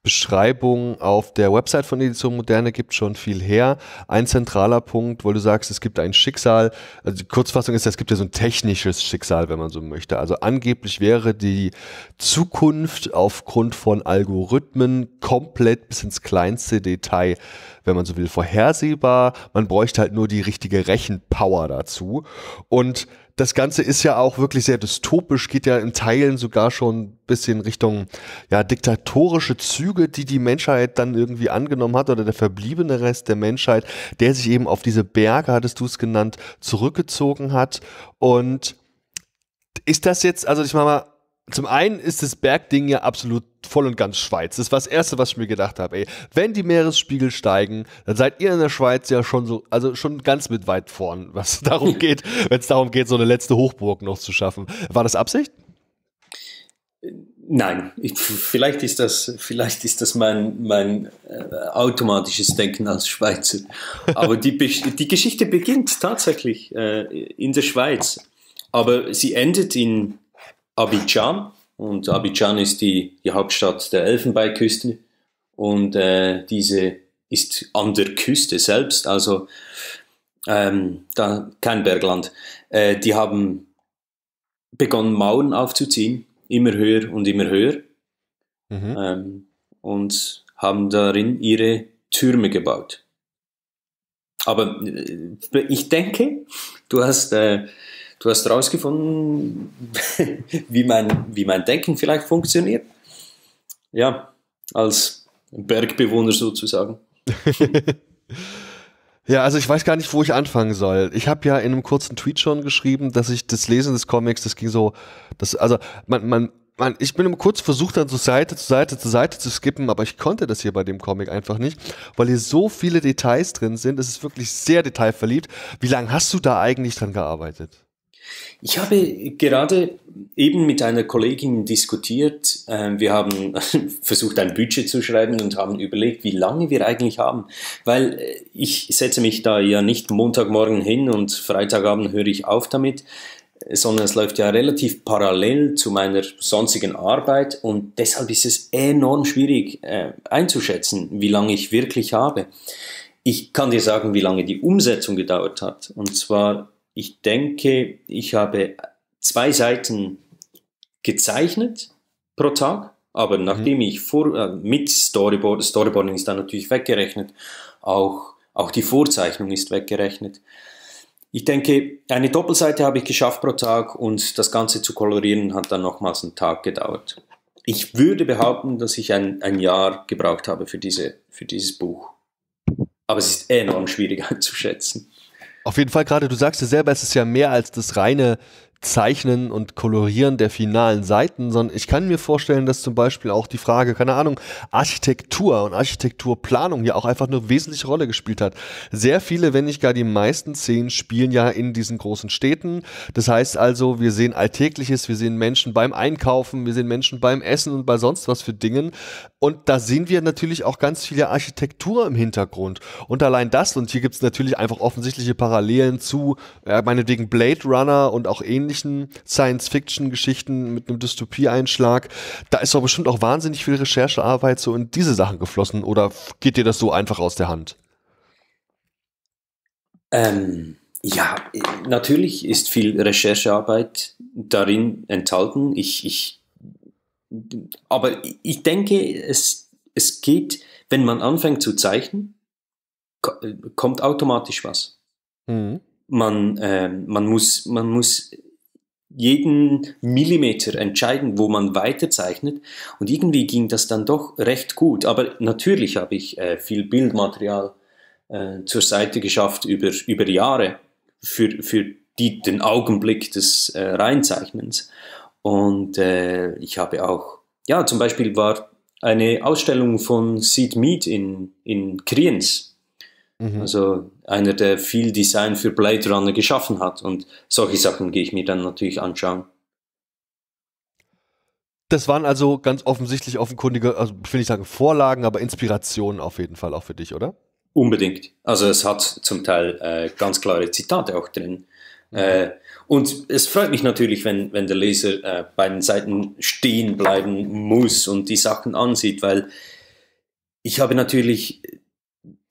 Beschreibung auf der Website von Edition Moderne gibt schon viel her. Ein zentraler Punkt, weil du sagst, es gibt ein Schicksal, also die Kurzfassung ist, es gibt ja so ein technisches Schicksal, wenn man so möchte. Also angeblich wäre die Zukunft aufgrund von Algorithmen komplett bis ins kleinste Detail, wenn man so will, vorhersehbar. Man bräuchte halt nur die richtige Rechenpower dazu. Und das Ganze ist ja auch wirklich sehr dystopisch, geht ja in Teilen sogar schon ein bisschen Richtung ja, diktatorische Züge, die die Menschheit dann irgendwie angenommen hat oder der verbliebene Rest der Menschheit, der sich eben auf diese Berge, hattest du es genannt, zurückgezogen hat. Und ist das jetzt, also ich meine mal, zum einen ist das Bergding ja absolut voll und ganz Schweiz. Das war das Erste, was ich mir gedacht habe. Ey, wenn die Meeresspiegel steigen, dann seid ihr in der Schweiz ja schon so, also schon ganz mit weit vorn, was darum geht, wenn es darum geht, so eine letzte Hochburg noch zu schaffen. War das Absicht? Nein. Vielleicht ist das mein automatisches Denken als Schweizer. Aber die Geschichte beginnt tatsächlich in der Schweiz. Aber sie endet in Abidjan, und Abidjan ist die Hauptstadt der Elfenbeinküste und diese ist an der Küste selbst, also da kein Bergland. Die haben begonnen, Mauern aufzuziehen, immer höher und immer höher, und haben darin ihre Türme gebaut. Aber ich denke, du hast rausgefunden, wie mein Denken vielleicht funktioniert. Ja, als Bergbewohner sozusagen. Ja, also ich weiß gar nicht, wo ich anfangen soll. Ich habe ja in einem kurzen Tweet schon geschrieben, dass ich das Lesen des Comics, das ging so, ich bin immer kurz versucht, dann so Seite zu Seite zu Seite zu skippen, aber ich konnte das hier bei dem Comic einfach nicht, weil hier so viele Details drin sind. Es ist wirklich sehr detailverliebt. Wie lange hast du da eigentlich dran gearbeitet? Ich habe gerade eben mit einer Kollegin diskutiert. Wir haben versucht, ein Budget zu schreiben und haben überlegt, wie lange wir eigentlich haben. Weil ich setze mich da ja nicht Montagmorgen hin und Freitagabend höre ich auf damit, sondern es läuft ja relativ parallel zu meiner sonstigen Arbeit und deshalb ist es enorm schwierig einzuschätzen, wie lange ich wirklich habe. Ich kann dir sagen, wie lange die Umsetzung gedauert hat. Und zwar, ich denke, ich habe 2 Seiten gezeichnet pro Tag, aber nachdem ich mit Storyboard, Storyboarding ist dann natürlich weggerechnet, auch die Vorzeichnung ist weggerechnet. Ich denke, eine Doppelseite habe ich geschafft pro Tag und das Ganze zu kolorieren hat dann nochmals einen Tag gedauert. Ich würde behaupten, dass ich ein Jahr gebraucht habe für dieses Buch. Aber es ist enorm schwierig einzuschätzen. Auf jeden Fall, gerade du sagst ja selber, es ist ja mehr als das reine Zeichnen und Kolorieren der finalen Seiten, sondern ich kann mir vorstellen, dass zum Beispiel auch die Frage, keine Ahnung, Architektur und Architekturplanung ja auch einfach eine wesentliche Rolle gespielt hat. Sehr viele, wenn nicht gar die meisten Szenen spielen ja in diesen großen Städten. Das heißt also, wir sehen Alltägliches, wir sehen Menschen beim Einkaufen, wir sehen Menschen beim Essen und bei sonst was für Dingen. Und da sehen wir natürlich auch ganz viel Architektur im Hintergrund. Und allein das, und hier gibt es natürlich einfach offensichtliche Parallelen zu, meinetwegen Blade Runner und auch ähnlich Science-Fiction-Geschichten mit einem Dystopie-Einschlag, da ist doch bestimmt auch wahnsinnig viel Recherchearbeit so in diese Sachen geflossen, oder geht dir das so einfach aus der Hand? Ja, natürlich ist viel Recherchearbeit darin enthalten, aber ich denke, es geht, wenn man anfängt zu zeichnen, kommt automatisch was. Mhm. Man muss jeden Millimeter entscheiden, wo man weiterzeichnet. Und irgendwie ging das dann doch recht gut. Aber natürlich habe ich viel Bildmaterial zur Seite geschafft über Jahre für den Augenblick des Reinzeichnens. Und ich habe auch, ja, zum Beispiel war eine Ausstellung von Sid Mead in Kriens. Mhm. Also einer, der viel Design für Blade Runner geschaffen hat. Und solche Sachen gehe ich mir dann natürlich anschauen. Das waren also ganz offenkundige, also ich will nicht sagen Vorlagen, aber Inspirationen auf jeden Fall auch für dich, oder? Unbedingt. Also es hat zum Teil ganz klare Zitate auch drin. Mhm. Und es freut mich natürlich, wenn der Leser bei den Seiten stehen bleiben muss und die Sachen ansieht, weil ich habe natürlich...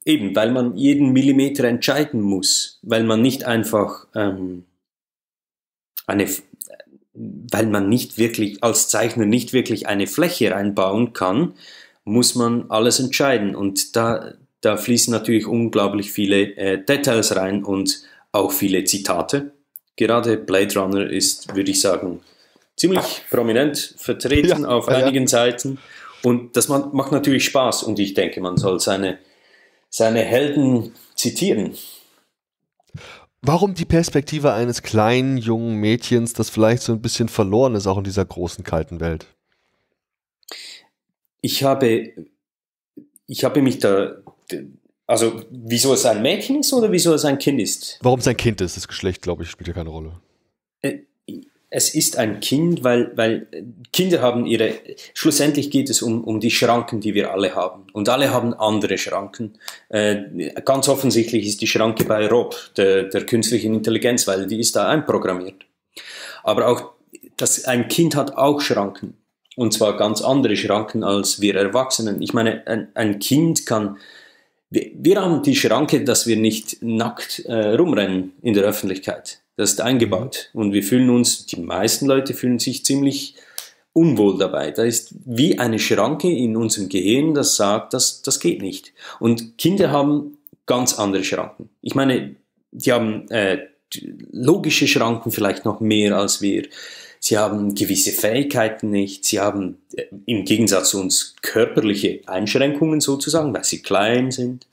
Eben, weil man jeden Millimeter entscheiden muss, weil man nicht wirklich als Zeichner nicht wirklich eine Fläche reinbauen kann, muss man alles entscheiden. Und da fließen natürlich unglaublich viele Details rein und auch viele Zitate. Gerade Blade Runner ist, würde ich sagen, ziemlich prominent vertreten auf einigen Seiten. Und das macht natürlich Spaß. Und ich denke, man soll seine Helden zitieren. Warum die Perspektive eines kleinen, jungen Mädchens, das vielleicht so ein bisschen verloren ist, auch in dieser großen, kalten Welt? Ich habe mich da... Also, wieso es ein Mädchen ist oder wieso es ein Kind ist? Warum es ein Kind ist, das Geschlecht, glaube ich, spielt ja keine Rolle. Es ist ein Kind, weil Kinder haben ihre... Schlussendlich geht es um die Schranken, die wir alle haben. Und alle haben andere Schranken. Ganz offensichtlich ist die Schranke bei Rob, der künstlichen Intelligenz, weil die ist da einprogrammiert. Aber auch ein Kind hat auch Schranken. Und zwar ganz andere Schranken als wir Erwachsenen. Ich meine, ein Kind kann... Wir haben die Schranke, dass wir nicht nackt rumrennen in der Öffentlichkeit. Das ist eingebaut und wir fühlen uns, die meisten Leute fühlen sich ziemlich unwohl dabei. Da ist wie eine Schranke in unserem Gehirn, das sagt, das geht nicht. Und Kinder haben ganz andere Schranken. Ich meine, die haben logische Schranken vielleicht noch mehr als wir. Sie haben gewisse Fähigkeiten nicht. Sie haben im Gegensatz zu uns körperliche Einschränkungen sozusagen, weil sie klein sind.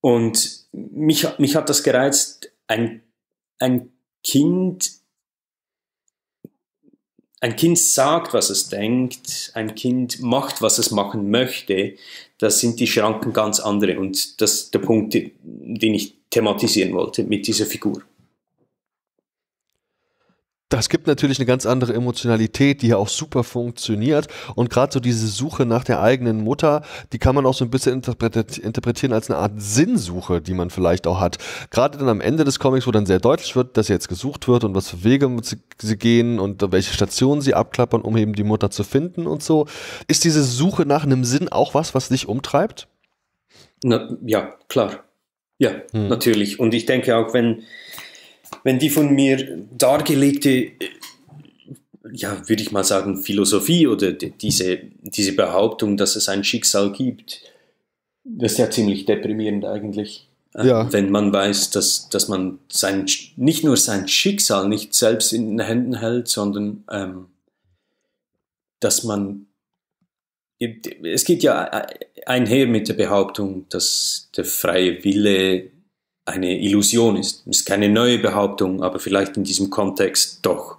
Und mich hat das gereizt, ein Kind sagt, was es denkt, ein Kind macht, was es machen möchte, das sind die Schranken ganz andere. Und das ist der Punkt, den ich thematisieren wollte mit dieser Figur. Das gibt natürlich eine ganz andere Emotionalität, die ja auch super funktioniert, und gerade so diese Suche nach der eigenen Mutter, die kann man auch so ein bisschen interpretieren als eine Art Sinnsuche, die man vielleicht auch hat. Gerade dann am Ende des Comics, wo dann sehr deutlich wird, dass jetzt gesucht wird und was für Wege sie gehen und welche Stationen sie abklappern, um eben die Mutter zu finden und so. Ist diese Suche nach einem Sinn auch was dich umtreibt? Na, ja, klar. Ja, natürlich. Und ich denke auch, wenn die von mir dargelegte ja, würde ich mal sagen, Philosophie oder diese Behauptung, dass es ein Schicksal gibt. Das ist ja ziemlich deprimierend eigentlich, ja, wenn man weiß, dass man nicht nur sein Schicksal nicht selbst in den Händen hält, sondern dass man, es geht ja einher mit der Behauptung, dass der freie Wille eine Illusion ist. Das ist keine neue Behauptung, aber vielleicht in diesem Kontext doch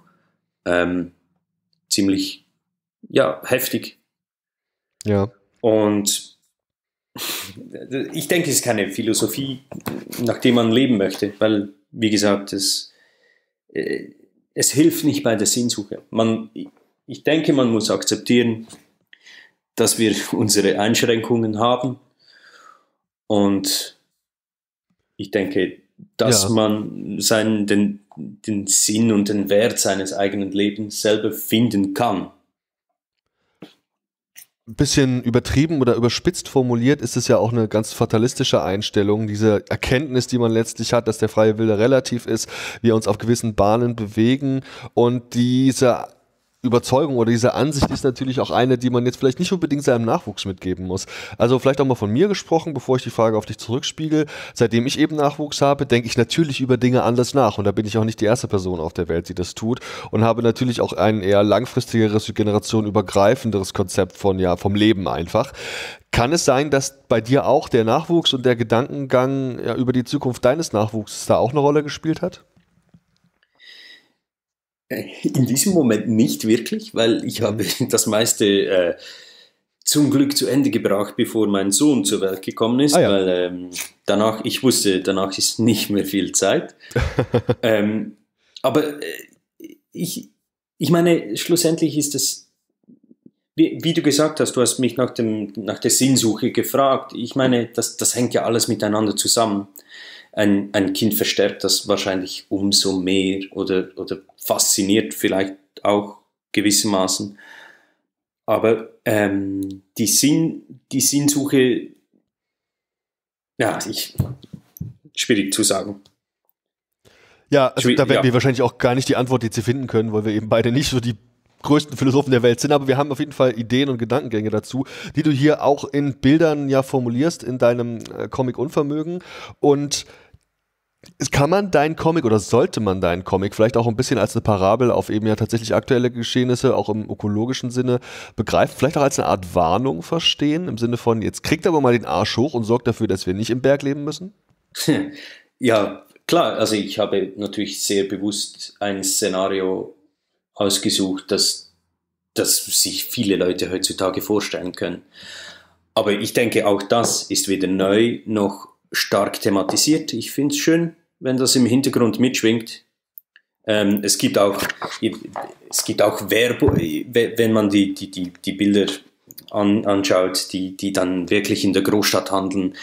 ziemlich, ja, heftig. Ja. Und ich denke, es ist keine Philosophie, nach der man leben möchte, weil, wie gesagt, es hilft nicht bei der Sinnsuche. Ich denke, man muss akzeptieren, dass wir unsere Einschränkungen haben, und ich denke, dass ja, man den Sinn und den Wert seines eigenen Lebens selber finden kann. Ein bisschen übertrieben oder überspitzt formuliert ist es ja auch eine ganz fatalistische Einstellung, diese Erkenntnis, die man letztlich hat, dass der freie Wille relativ ist, wir uns auf gewissen Bahnen bewegen, und diese Überzeugung oder diese Ansicht ist natürlich auch eine, die man jetzt vielleicht nicht unbedingt seinem Nachwuchs mitgeben muss. Also vielleicht auch mal von mir gesprochen, bevor ich die Frage auf dich zurückspiegel. Seitdem ich eben Nachwuchs habe, denke ich natürlich über Dinge anders nach, und da bin ich auch nicht die erste Person auf der Welt, die das tut, und habe natürlich auch ein eher langfristigeres, generationenübergreifenderes Konzept von, ja, vom Leben einfach. Kann es sein, dass bei dir auch der Nachwuchs und der Gedankengang, ja, über die Zukunft deines Nachwuchses da auch eine Rolle gespielt hat? In diesem Moment nicht wirklich, weil ich habe das meiste zum Glück zu Ende gebracht, bevor mein Sohn zur Welt gekommen ist, weil ich wusste, danach ist nicht mehr viel Zeit. Aber ich meine, schlussendlich ist es, wie du gesagt hast, du hast mich nach der Sinnsuche gefragt. Ich meine, das hängt ja alles miteinander zusammen. Ein Kind verstärkt das wahrscheinlich umso mehr oder fasziniert vielleicht auch gewissermaßen. Aber die Sinnsuche, ja, schwierig zu sagen. Ja, also da werden wir wahrscheinlich auch gar nicht die Antwort jetzt finden können, weil wir eben beide nicht so die größten Philosophen der Welt sind, aber wir haben auf jeden Fall Ideen und Gedankengänge dazu, die du hier auch in Bildern ja formulierst in deinem Comic Unvermögen. Und kann man deinen Comic oder sollte man deinen Comic vielleicht auch ein bisschen als eine Parabel auf eben ja tatsächlich aktuelle Geschehnisse, auch im ökologischen Sinne, begreifen, vielleicht auch als eine Art Warnung verstehen, im Sinne von, jetzt kriegt aber mal den Arsch hoch und sorgt dafür, dass wir nicht im Berg leben müssen? Ja, klar, also ich habe natürlich sehr bewusst ein Szenario ausgesucht, dass sich viele Leute heutzutage vorstellen können. Aber ich denke, auch das ist weder neu noch stark thematisiert. Ich finde es schön, wenn das im Hintergrund mitschwingt. Es gibt auch Werbung, wenn man die Bilder anschaut, die dann wirklich in der Großstadt handeln.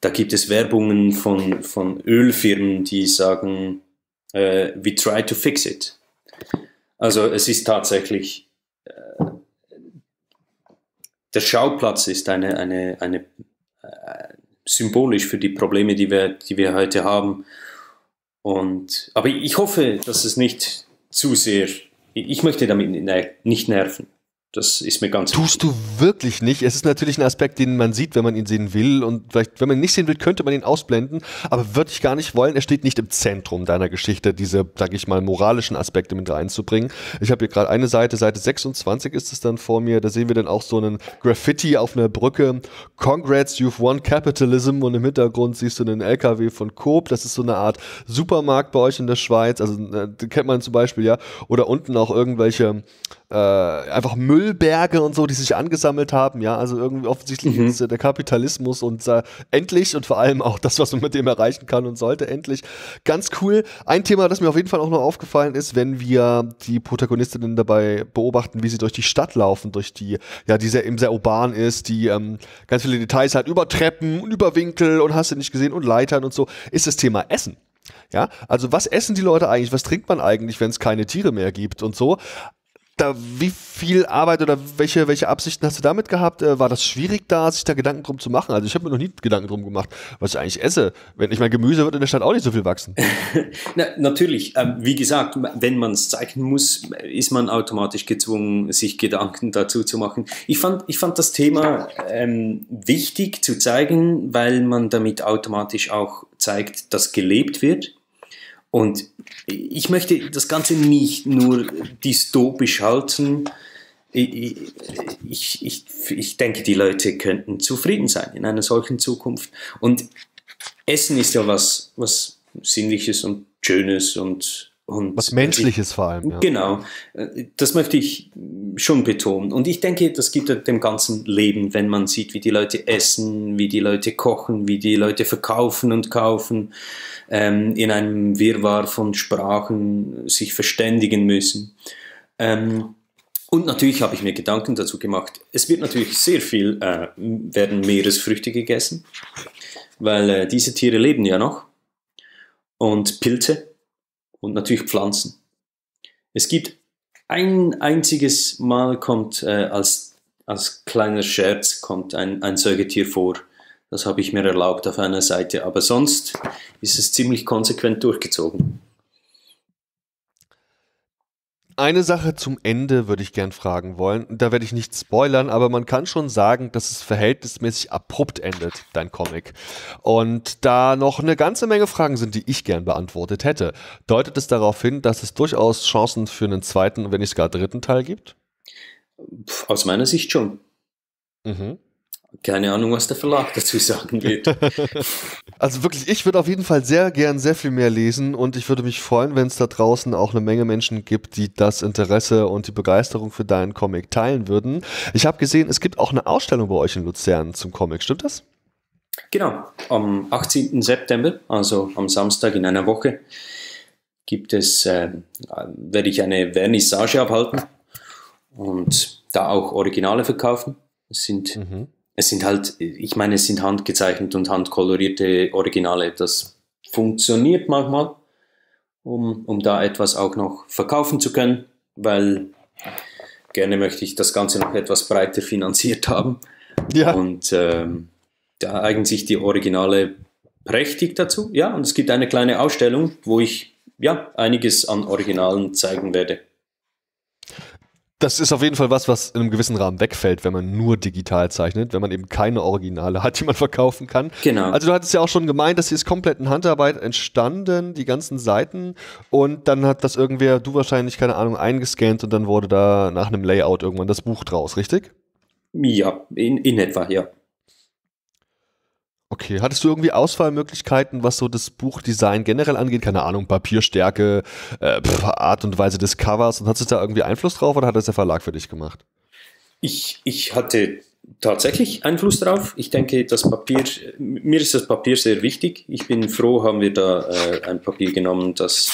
Da gibt es Werbungen von Ölfirmen, die sagen, we try to fix it. Also es ist tatsächlich, der Schauplatz ist symbolisch für die Probleme, die wir heute haben. Aber ich hoffe, dass es nicht zu sehr, ich möchte damit nicht nerven. Das ist mir ganz wichtig. Tust du wirklich nicht. Es ist natürlich ein Aspekt, den man sieht, wenn man ihn sehen will. Und vielleicht, wenn man ihn nicht sehen will, könnte man ihn ausblenden. Aber würde ich gar nicht wollen. Er steht nicht im Zentrum deiner Geschichte, diese, sage ich mal, moralischen Aspekte mit reinzubringen. Ich habe hier gerade eine Seite, Seite 26 ist es dann vor mir. Da sehen wir dann auch so einen Graffiti auf einer Brücke. Congrats, you've won capitalism. Und im Hintergrund siehst du einen LKW von Coop. Das ist so eine Art Supermarkt bei euch in der Schweiz. Also den kennt man zum Beispiel, ja. Oder unten auch irgendwelche einfach Müllberge und so, die sich angesammelt haben, ja, also irgendwie offensichtlich ist der Kapitalismus und endlich und vor allem auch das, was man mit dem erreichen kann und sollte, endlich. Ganz cool. Ein Thema, das mir auf jeden Fall auch noch aufgefallen ist, wenn wir die Protagonistinnen dabei beobachten, wie sie durch die Stadt laufen, durch die, ja, die eben sehr urban ist, die ganz viele Details hat, über Treppen und über Winkel und hast du nicht gesehen und Leitern und so, ist das Thema Essen. Ja, also was essen die Leute eigentlich, was trinkt man eigentlich, wenn es keine Tiere mehr gibt und so. da, wie viel Arbeit oder welche Absichten hast du damit gehabt? War das schwierig da, sich da Gedanken drum zu machen? Also ich habe mir noch nie Gedanken drum gemacht, was ich eigentlich esse. Wenn ich mein Gemüse wird in der Stadt auch nicht so viel wachsen. Na, natürlich, wie gesagt, wenn man es zeichnen muss, ist man automatisch gezwungen, sich Gedanken dazu zu machen. Ich fand das Thema wichtig zu zeigen, weil man damit automatisch auch zeigt, dass gelebt wird. Und ich möchte das Ganze nicht nur dystopisch halten. Ich denke, die Leute könnten zufrieden sein in einer solchen Zukunft. Und Essen ist ja was Sinnliches und Schönes und was Menschliches vor allem. Ja. Genau, das möchte ich schon betonen. Und ich denke, das gibt dem ganzen Leben, wenn man sieht, wie die Leute essen, wie die Leute kochen, wie die Leute verkaufen und kaufen, in einem Wirrwarr von Sprachen sich verständigen müssen. Und natürlich habe ich mir Gedanken dazu gemacht. Es wird natürlich sehr viel, werden Meeresfrüchte gegessen, weil diese Tiere leben ja noch. Und Pilze. Und natürlich Pflanzen. Es gibt ein einziges Mal, kommt als kleiner Scherz, kommt ein Säugetier vor. Das habe ich mir erlaubt auf einer Seite. Aber sonst ist es ziemlich konsequent durchgezogen. Eine Sache zum Ende würde ich gern fragen wollen. Da werde ich nicht spoilern, aber man kann schon sagen, dass es verhältnismäßig abrupt endet, dein Comic. Und da noch eine ganze Menge Fragen sind, die ich gern beantwortet hätte. Deutet es darauf hin, dass es durchaus Chancen für einen zweiten, wenn nicht gar dritten Teil gibt? Aus meiner Sicht schon. Mhm. Keine Ahnung, was der Verlag dazu sagen wird. Also wirklich, ich würde auf jeden Fall sehr gern sehr viel mehr lesen und ich würde mich freuen, wenn es da draußen auch eine Menge Menschen gibt, die das Interesse und die Begeisterung für deinen Comic teilen würden. Ich habe gesehen, es gibt auch eine Ausstellung bei euch in Luzern zum Comic, stimmt das? Genau, am 18. September, also am Samstag in einer Woche, werde ich eine Vernissage abhalten und da auch Originale verkaufen. Es sind handgezeichnet und handkolorierte Originale. Das funktioniert manchmal, um da etwas auch noch verkaufen zu können, weil gerne möchte ich das Ganze noch etwas breiter finanziert haben. Ja. Und da eignen sich die Originale prächtig dazu. Ja, und es gibt eine kleine Ausstellung, wo ich ja einiges an Originalen zeigen werde. Das ist auf jeden Fall was in einem gewissen Rahmen wegfällt, wenn man nur digital zeichnet, wenn man eben keine Originale hat, die man verkaufen kann. Genau. Also du hattest ja auch schon gemeint, dass hier ist komplett in Handarbeit entstanden, die ganzen Seiten, und dann hat das irgendwer, du wahrscheinlich, keine Ahnung, eingescannt und dann wurde da nach einem Layout irgendwann das Buch draus, richtig? Ja, in etwa, ja. Okay, hattest du irgendwie Auswahlmöglichkeiten, was so das Buchdesign generell angeht? Keine Ahnung, Papierstärke, Art und Weise des Covers. Und hattest du da irgendwie Einfluss drauf oder hat das der Verlag für dich gemacht? Ich hatte tatsächlich Einfluss drauf. Ich denke, mir ist das Papier sehr wichtig. Ich bin froh, haben wir da ein Papier genommen, das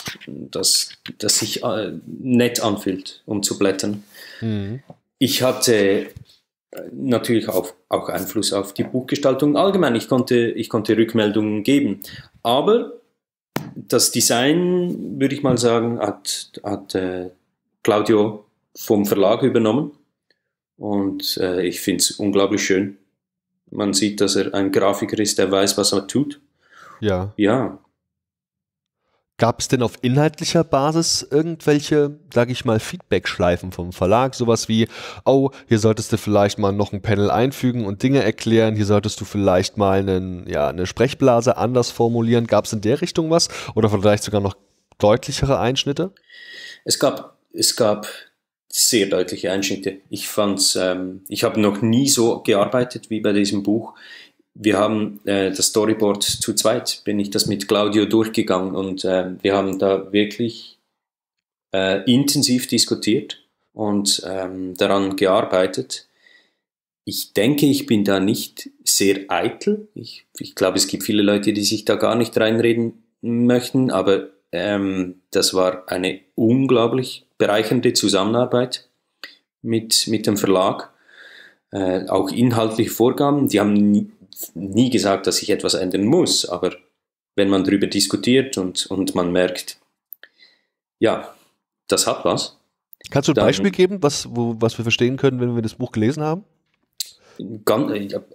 sich nett anfühlt, um zu blättern. Mhm. Ich hatte natürlich auch Einfluss auf die Buchgestaltung allgemein. Ich konnte Rückmeldungen geben. Aber das Design, würde ich mal sagen, hat Claudio vom Verlag übernommen. Und ich finde es unglaublich schön. Man sieht, dass er ein Grafiker ist, der weiß, was er tut. Ja. Ja. Gab es denn auf inhaltlicher Basis irgendwelche, sage ich mal, Feedback-Schleifen vom Verlag? Sowas wie, oh, hier solltest du vielleicht mal noch ein Panel einfügen und Dinge erklären, hier solltest du vielleicht mal eine Sprechblase anders formulieren. Gab es in der Richtung was? Oder vielleicht sogar noch deutlichere Einschnitte? Es gab sehr deutliche Einschnitte. Ich fand's, ich habe noch nie so gearbeitet wie bei diesem Buch. Wir haben das Storyboard zu zweit, bin ich das mit Claudio durchgegangen, und wir haben da wirklich intensiv diskutiert und daran gearbeitet. Ich denke, ich bin da nicht sehr eitel. Ich glaube, es gibt viele Leute, die sich da gar nicht reinreden möchten, aber das war eine unglaublich bereichernde Zusammenarbeit mit dem Verlag. Auch inhaltliche Vorgaben, die haben nie gesagt, dass ich etwas ändern muss, aber wenn man darüber diskutiert und man merkt, ja, das hat was, Kannst du ein Beispiel geben, was wir verstehen können, wenn wir das Buch gelesen haben?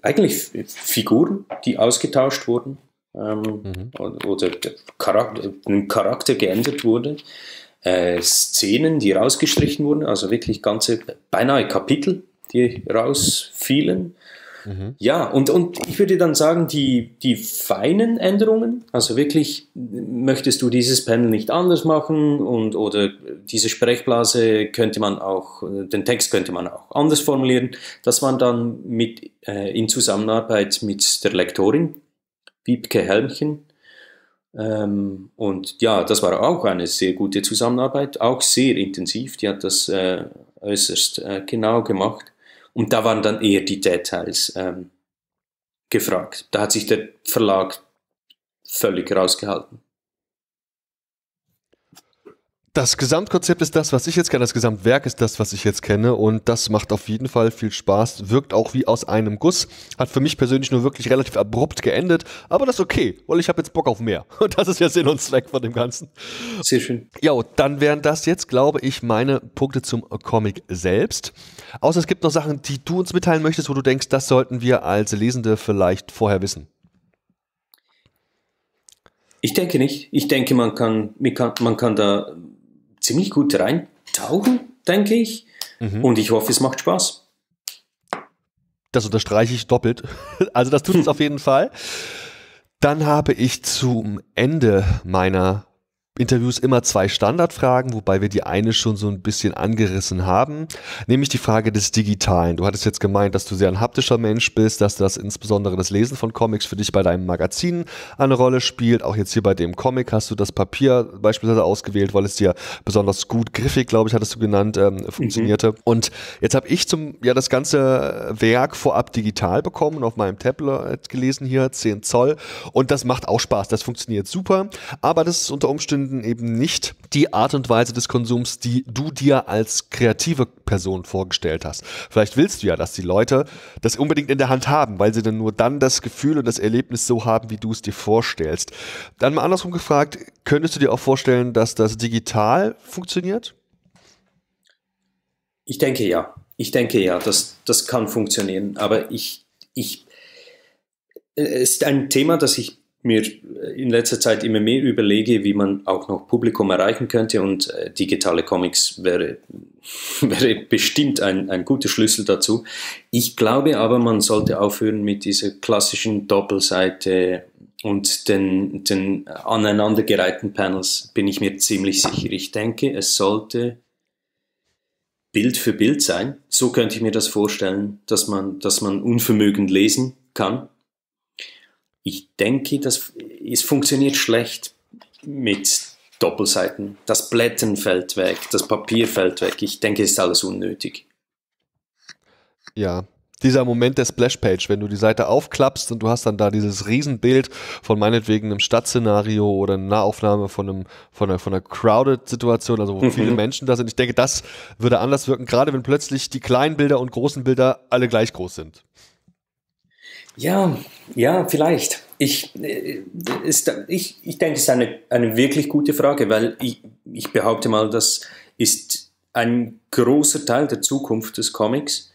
Eigentlich Figuren, die ausgetauscht wurden oder ein Charakter geändert wurde, Szenen, die rausgestrichen wurden, also wirklich ganze, beinahe Kapitel, die rausfielen. Ja, und ich würde dann sagen, die feinen Änderungen, also wirklich, möchtest du dieses Panel nicht anders machen oder diese Sprechblase könnte man auch, den Text könnte man auch anders formulieren, das waren dann mit, in Zusammenarbeit mit der Lektorin, Wiebke Helmchen. Und ja, das war auch eine sehr gute Zusammenarbeit, auch sehr intensiv, die hat das äußerst genau gemacht. Und da waren dann eher die Details gefragt. Da hat sich der Verlag völlig rausgehalten. Das Gesamtkonzept ist das, was ich jetzt kenne. Das Gesamtwerk ist das, was ich jetzt kenne. Und das macht auf jeden Fall viel Spaß. Wirkt auch wie aus einem Guss. Hat für mich persönlich nur wirklich relativ abrupt geendet. Aber das ist okay, weil ich habe jetzt Bock auf mehr. Und das ist ja Sinn und Zweck von dem Ganzen. Sehr schön. Ja, dann wären das jetzt, glaube ich, meine Punkte zum Comic selbst. Außer es gibt noch Sachen, die du uns mitteilen möchtest, wo du denkst, das sollten wir als Lesende vielleicht vorher wissen. Ich denke nicht. Ich denke, man kann da ziemlich gut reintauchen, denke ich. Und ich hoffe, es macht Spaß. Das unterstreiche ich doppelt. Also das tut es auf jeden Fall. Dann habe ich zum Ende meiner Interviews immer zwei Standardfragen, wobei wir die eine schon so ein bisschen angerissen haben, nämlich die Frage des Digitalen. Du hattest jetzt gemeint, dass du sehr ein haptischer Mensch bist, dass das insbesondere das Lesen von Comics für dich bei deinem Magazin eine Rolle spielt. Auch jetzt hier bei dem Comic hast du das Papier beispielsweise ausgewählt, weil es dir besonders gut griffig, glaube ich, hattest du genannt, funktionierte. Und jetzt habe ich das ganze Werk vorab digital bekommen und auf meinem Tablet gelesen hier, 10 Zoll. Und das macht auch Spaß, das funktioniert super, aber das ist unter Umständen eben nicht die Art und Weise des Konsums, die du dir als kreative Person vorgestellt hast. Vielleicht willst du ja, dass die Leute das unbedingt in der Hand haben, weil sie dann nur dann das Gefühl und das Erlebnis so haben, wie du es dir vorstellst. Dann mal andersrum gefragt, könntest du dir auch vorstellen, dass das digital funktioniert? Ich denke ja. Ich denke ja, das kann funktionieren. Aber es ist ein Thema, das ich mir in letzter Zeit immer mehr überlege, wie man auch noch Publikum erreichen könnte, und digitale Comics wäre bestimmt ein guter Schlüssel dazu. Ich glaube aber, man sollte aufhören mit dieser klassischen Doppelseite und den aneinandergereihten Panels, bin ich mir ziemlich sicher. Ich denke, es sollte Bild für Bild sein. So könnte ich mir das vorstellen, dass man Unvermögen lesen kann. Ich denke, es funktioniert schlecht mit Doppelseiten. Das Blättern fällt weg, das Papier fällt weg. Ich denke, es ist alles unnötig. Ja, dieser Moment der Splashpage, wenn du die Seite aufklappst und du hast dann da dieses Riesenbild von meinetwegen einem Stadtszenario oder einer Nahaufnahme von einer Crowded-Situation, also wo viele Menschen da sind. Ich denke, das würde anders wirken, gerade wenn plötzlich die kleinen Bilder und großen Bilder alle gleich groß sind. Ja, vielleicht. Ich denke, es ist eine wirklich gute Frage, weil ich behaupte mal, das ist ein großer Teil der Zukunft des Comics,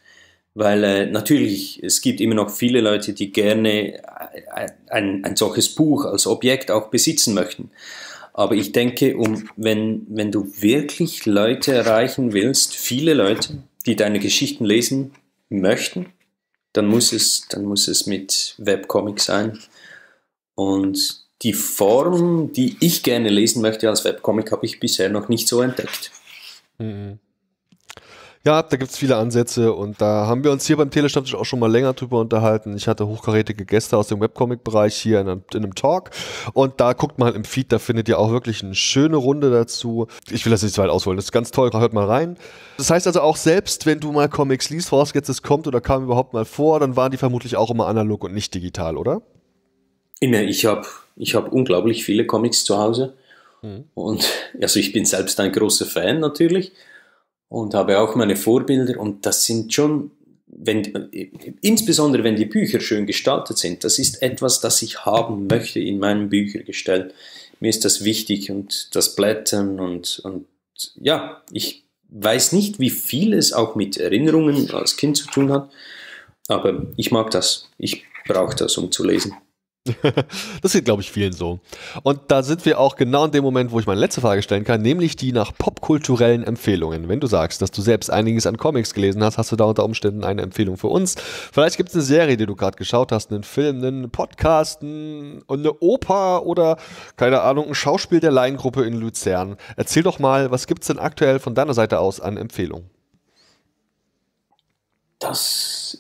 weil natürlich, es gibt immer noch viele Leute, die gerne ein solches Buch als Objekt auch besitzen möchten. Aber ich denke, wenn du wirklich Leute erreichen willst, viele Leute, die deine Geschichten lesen möchten, dann muss es mit Webcomic sein. Und die Form, die ich gerne lesen möchte als Webcomic, habe ich bisher noch nicht so entdeckt. Ja, da gibt es viele Ansätze und da haben wir uns hier beim Tele-Stammtisch auch schon mal länger drüber unterhalten. Ich hatte hochkarätige Gäste aus dem Webcomic-Bereich hier in einem Talk, und da guckt mal im Feed, da findet ihr auch wirklich eine schöne Runde dazu. Ich will das nicht so weit ausholen, das ist ganz toll, hört mal rein. Das heißt also auch, selbst wenn du mal Comics liest, vorausgesetzt es kommt oder kam überhaupt mal vor, dann waren die vermutlich auch immer analog und nicht digital, oder? Ich hab unglaublich viele Comics zu Hause und also ich bin selbst ein großer Fan natürlich. Und habe auch meine Vorbilder, und das sind schon, insbesondere wenn die Bücher schön gestaltet sind, das ist etwas, das ich haben möchte in meinem Büchergestell. Mir ist das wichtig, und das Blättern und ja, ich weiß nicht, wie viel es auch mit Erinnerungen als Kind zu tun hat, aber ich mag das. Ich brauche das, um zu lesen. Das geht, glaube ich, vielen so. Und da sind wir auch genau in dem Moment, wo ich meine letzte Frage stellen kann, nämlich die nach popkulturellen Empfehlungen. Wenn du sagst, dass du selbst einiges an Comics gelesen hast, hast du da unter Umständen eine Empfehlung für uns. Vielleicht gibt es eine Serie, die du gerade geschaut hast, einen Film, einen Podcast, eine Oper oder, keine Ahnung, ein Schauspiel der Laiengruppe in Luzern. Erzähl doch mal, was gibt es denn aktuell von deiner Seite aus an Empfehlungen? Das...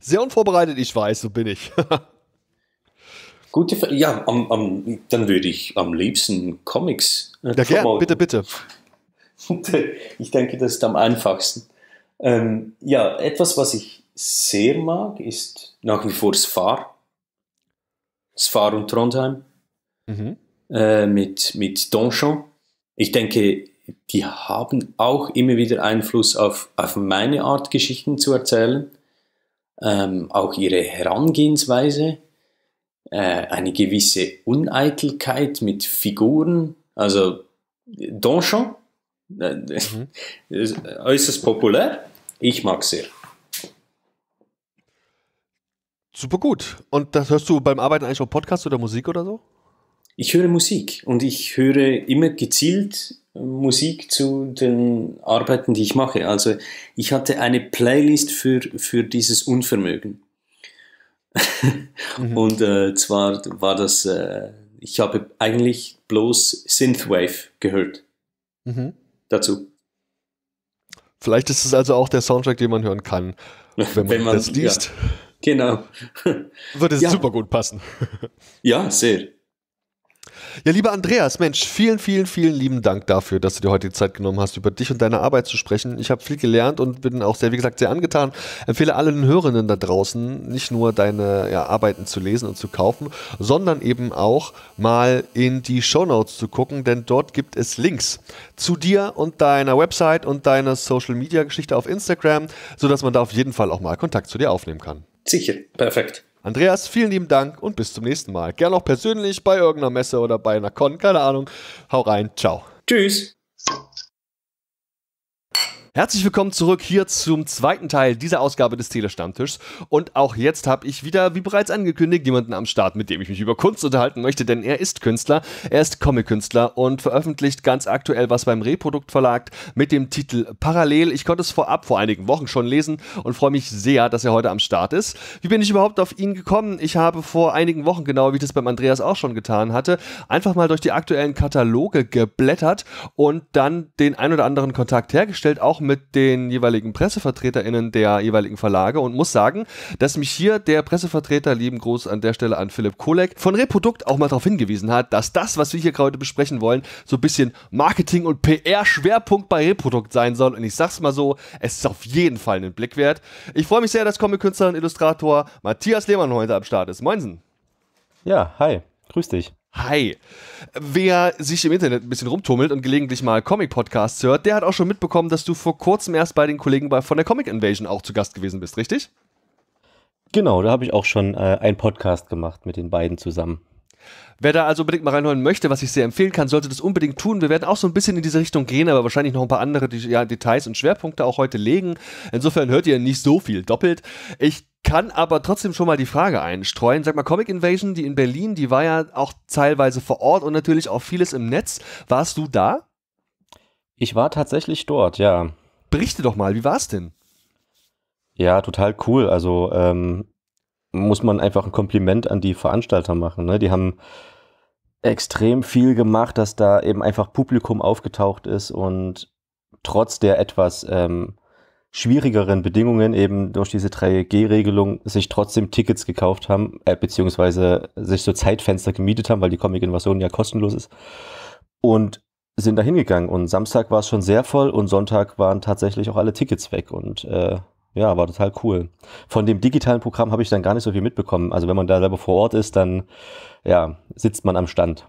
Sehr unvorbereitet, ich weiß, so bin ich. Gute Frage. Ja, dann würde ich am liebsten Comics. Ja, gern, bitte, bitte. Ich denke, das ist am einfachsten. Ja, etwas, was ich sehr mag, ist nach wie vor Sfar. Sfar und Trondheim. Mhm. Mit Donjon. Ich denke, die haben auch immer wieder Einfluss auf meine Art, Geschichten zu erzählen. Auch ihre Herangehensweise, eine gewisse Uneitelkeit mit Figuren, also Donjon, ist äußerst populär, ich mag es sehr. Super gut. Und das hörst du beim Arbeiten eigentlich auch Podcast oder Musik oder so? Ich höre Musik und ich höre immer gezielt Musik zu den Arbeiten, die ich mache. Also ich hatte eine Playlist für dieses Unvermögen. Und zwar war das, ich habe eigentlich bloß Synthwave gehört dazu. Vielleicht ist es also auch der Soundtrack, den man hören kann, wenn man das liest. Ja, genau. Würde es super gut passen. Ja, sehr. Ja, lieber Andreas, Mensch, vielen, vielen, vielen lieben Dank dafür, dass du dir heute die Zeit genommen hast, über dich und deine Arbeit zu sprechen. Ich habe viel gelernt und bin auch sehr, wie gesagt, sehr angetan. Empfehle allen Hörenden da draußen, nicht nur deine Arbeiten zu lesen und zu kaufen, sondern eben auch mal in die Shownotes zu gucken, denn dort gibt es Links zu dir und deiner Website und deiner Social-Media-Geschichte auf Instagram, sodass man da auf jeden Fall auch mal Kontakt zu dir aufnehmen kann. Sicher, perfekt. Andreas, vielen lieben Dank und bis zum nächsten Mal. Gerne auch persönlich bei irgendeiner Messe oder bei einer Con, keine Ahnung. Hau rein, ciao. Tschüss. Herzlich willkommen zurück hier zum zweiten Teil dieser Ausgabe des Tele-Stammtischs. Und auch jetzt habe ich wieder, wie bereits angekündigt, jemanden am Start, mit dem ich mich über Kunst unterhalten möchte, denn er ist Künstler, er ist Comic-Künstler und veröffentlicht ganz aktuell was beim Reprodukt Verlag mit dem Titel Parallel. Ich konnte es vor einigen Wochen schon lesen und freue mich sehr, dass er heute am Start ist. Wie bin ich überhaupt auf ihn gekommen? Ich habe vor einigen Wochen, genau wie ich das beim Andreas auch schon getan hatte, einfach mal durch die aktuellen Kataloge geblättert und dann den ein oder anderen Kontakt hergestellt, auch mit den jeweiligen PressevertreterInnen der jeweiligen Verlage, und muss sagen, dass mich hier der Pressevertreter, lieben Gruß an der Stelle an Philipp Kolek, von Reprodukt auch mal darauf hingewiesen hat, dass das, was wir hier gerade besprechen wollen, so ein bisschen Marketing- und PR-Schwerpunkt bei Reprodukt sein soll, und ich sag's mal so, es ist auf jeden Fall einen Blick wert. Ich freue mich sehr, dass Comic-Künstler und Illustrator Matthias Lehmann heute am Start ist. Moinsen! Ja, hi, grüß dich. Hi. Wer sich im Internet ein bisschen rumtummelt und gelegentlich mal Comic-Podcasts hört, der hat auch schon mitbekommen, dass du vor kurzem erst bei den Kollegen von der Comic Invasion auch zu Gast gewesen bist, richtig? Genau, da habe ich auch schon einen Podcast gemacht mit den beiden zusammen. Wer da also unbedingt mal reinhören möchte, was ich sehr empfehlen kann, sollte das unbedingt tun. Wir werden auch so ein bisschen in diese Richtung gehen, aber wahrscheinlich noch ein paar andere Details und Schwerpunkte auch heute legen. Insofern hört ihr nicht so viel doppelt. Ich kann aber trotzdem schon mal die Frage einstreuen. Sag mal, Comic Invasion, die in Berlin, die war ja auch teilweise vor Ort und natürlich auch vieles im Netz. Warst du da? Ich war tatsächlich dort, ja. Berichte doch mal, wie war es denn? Ja, total cool. Also, muss man einfach ein Kompliment an die Veranstalter machen, ne? Die haben extrem viel gemacht, dass da eben einfach Publikum aufgetaucht ist und trotz der etwas schwierigeren Bedingungen eben durch diese 3G-Regelung sich trotzdem Tickets gekauft haben, beziehungsweise sich so Zeitfenster gemietet haben, weil die Comic Invasion ja kostenlos ist, und sind da hingegangen, und Samstag war es schon sehr voll und Sonntag waren tatsächlich auch alle Tickets weg, und ja, war total cool. Von dem digitalen Programm habe ich dann gar nicht so viel mitbekommen. Also wenn man da selber vor Ort ist, dann ja, sitzt man am Stand.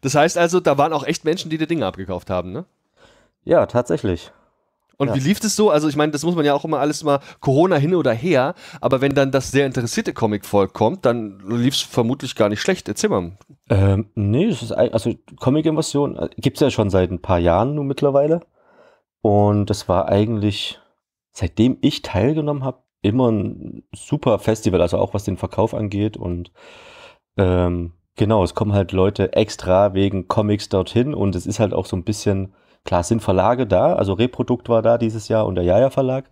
Das heißt also, da waren auch echt Menschen, die dir Dinge abgekauft haben, ne? Ja, tatsächlich. Und wie lief das so? Also ich meine, das muss man ja auch immer alles mal, Corona hin oder her, aber wenn dann das sehr interessierte Comicvolk kommt, dann lief es vermutlich gar nicht schlecht. Erzähl mal. Nee, das ist, also Comic Invasion gibt es ja schon seit ein paar Jahren nun mittlerweile. Und das war eigentlich, seitdem ich teilgenommen habe, immer ein super Festival, also auch was den Verkauf angeht. Und genau, es kommen halt Leute extra wegen Comics dorthin und es ist halt auch so ein bisschen, klar, es sind Verlage da, also Reprodukt war da dieses Jahr und der Jaja Verlag,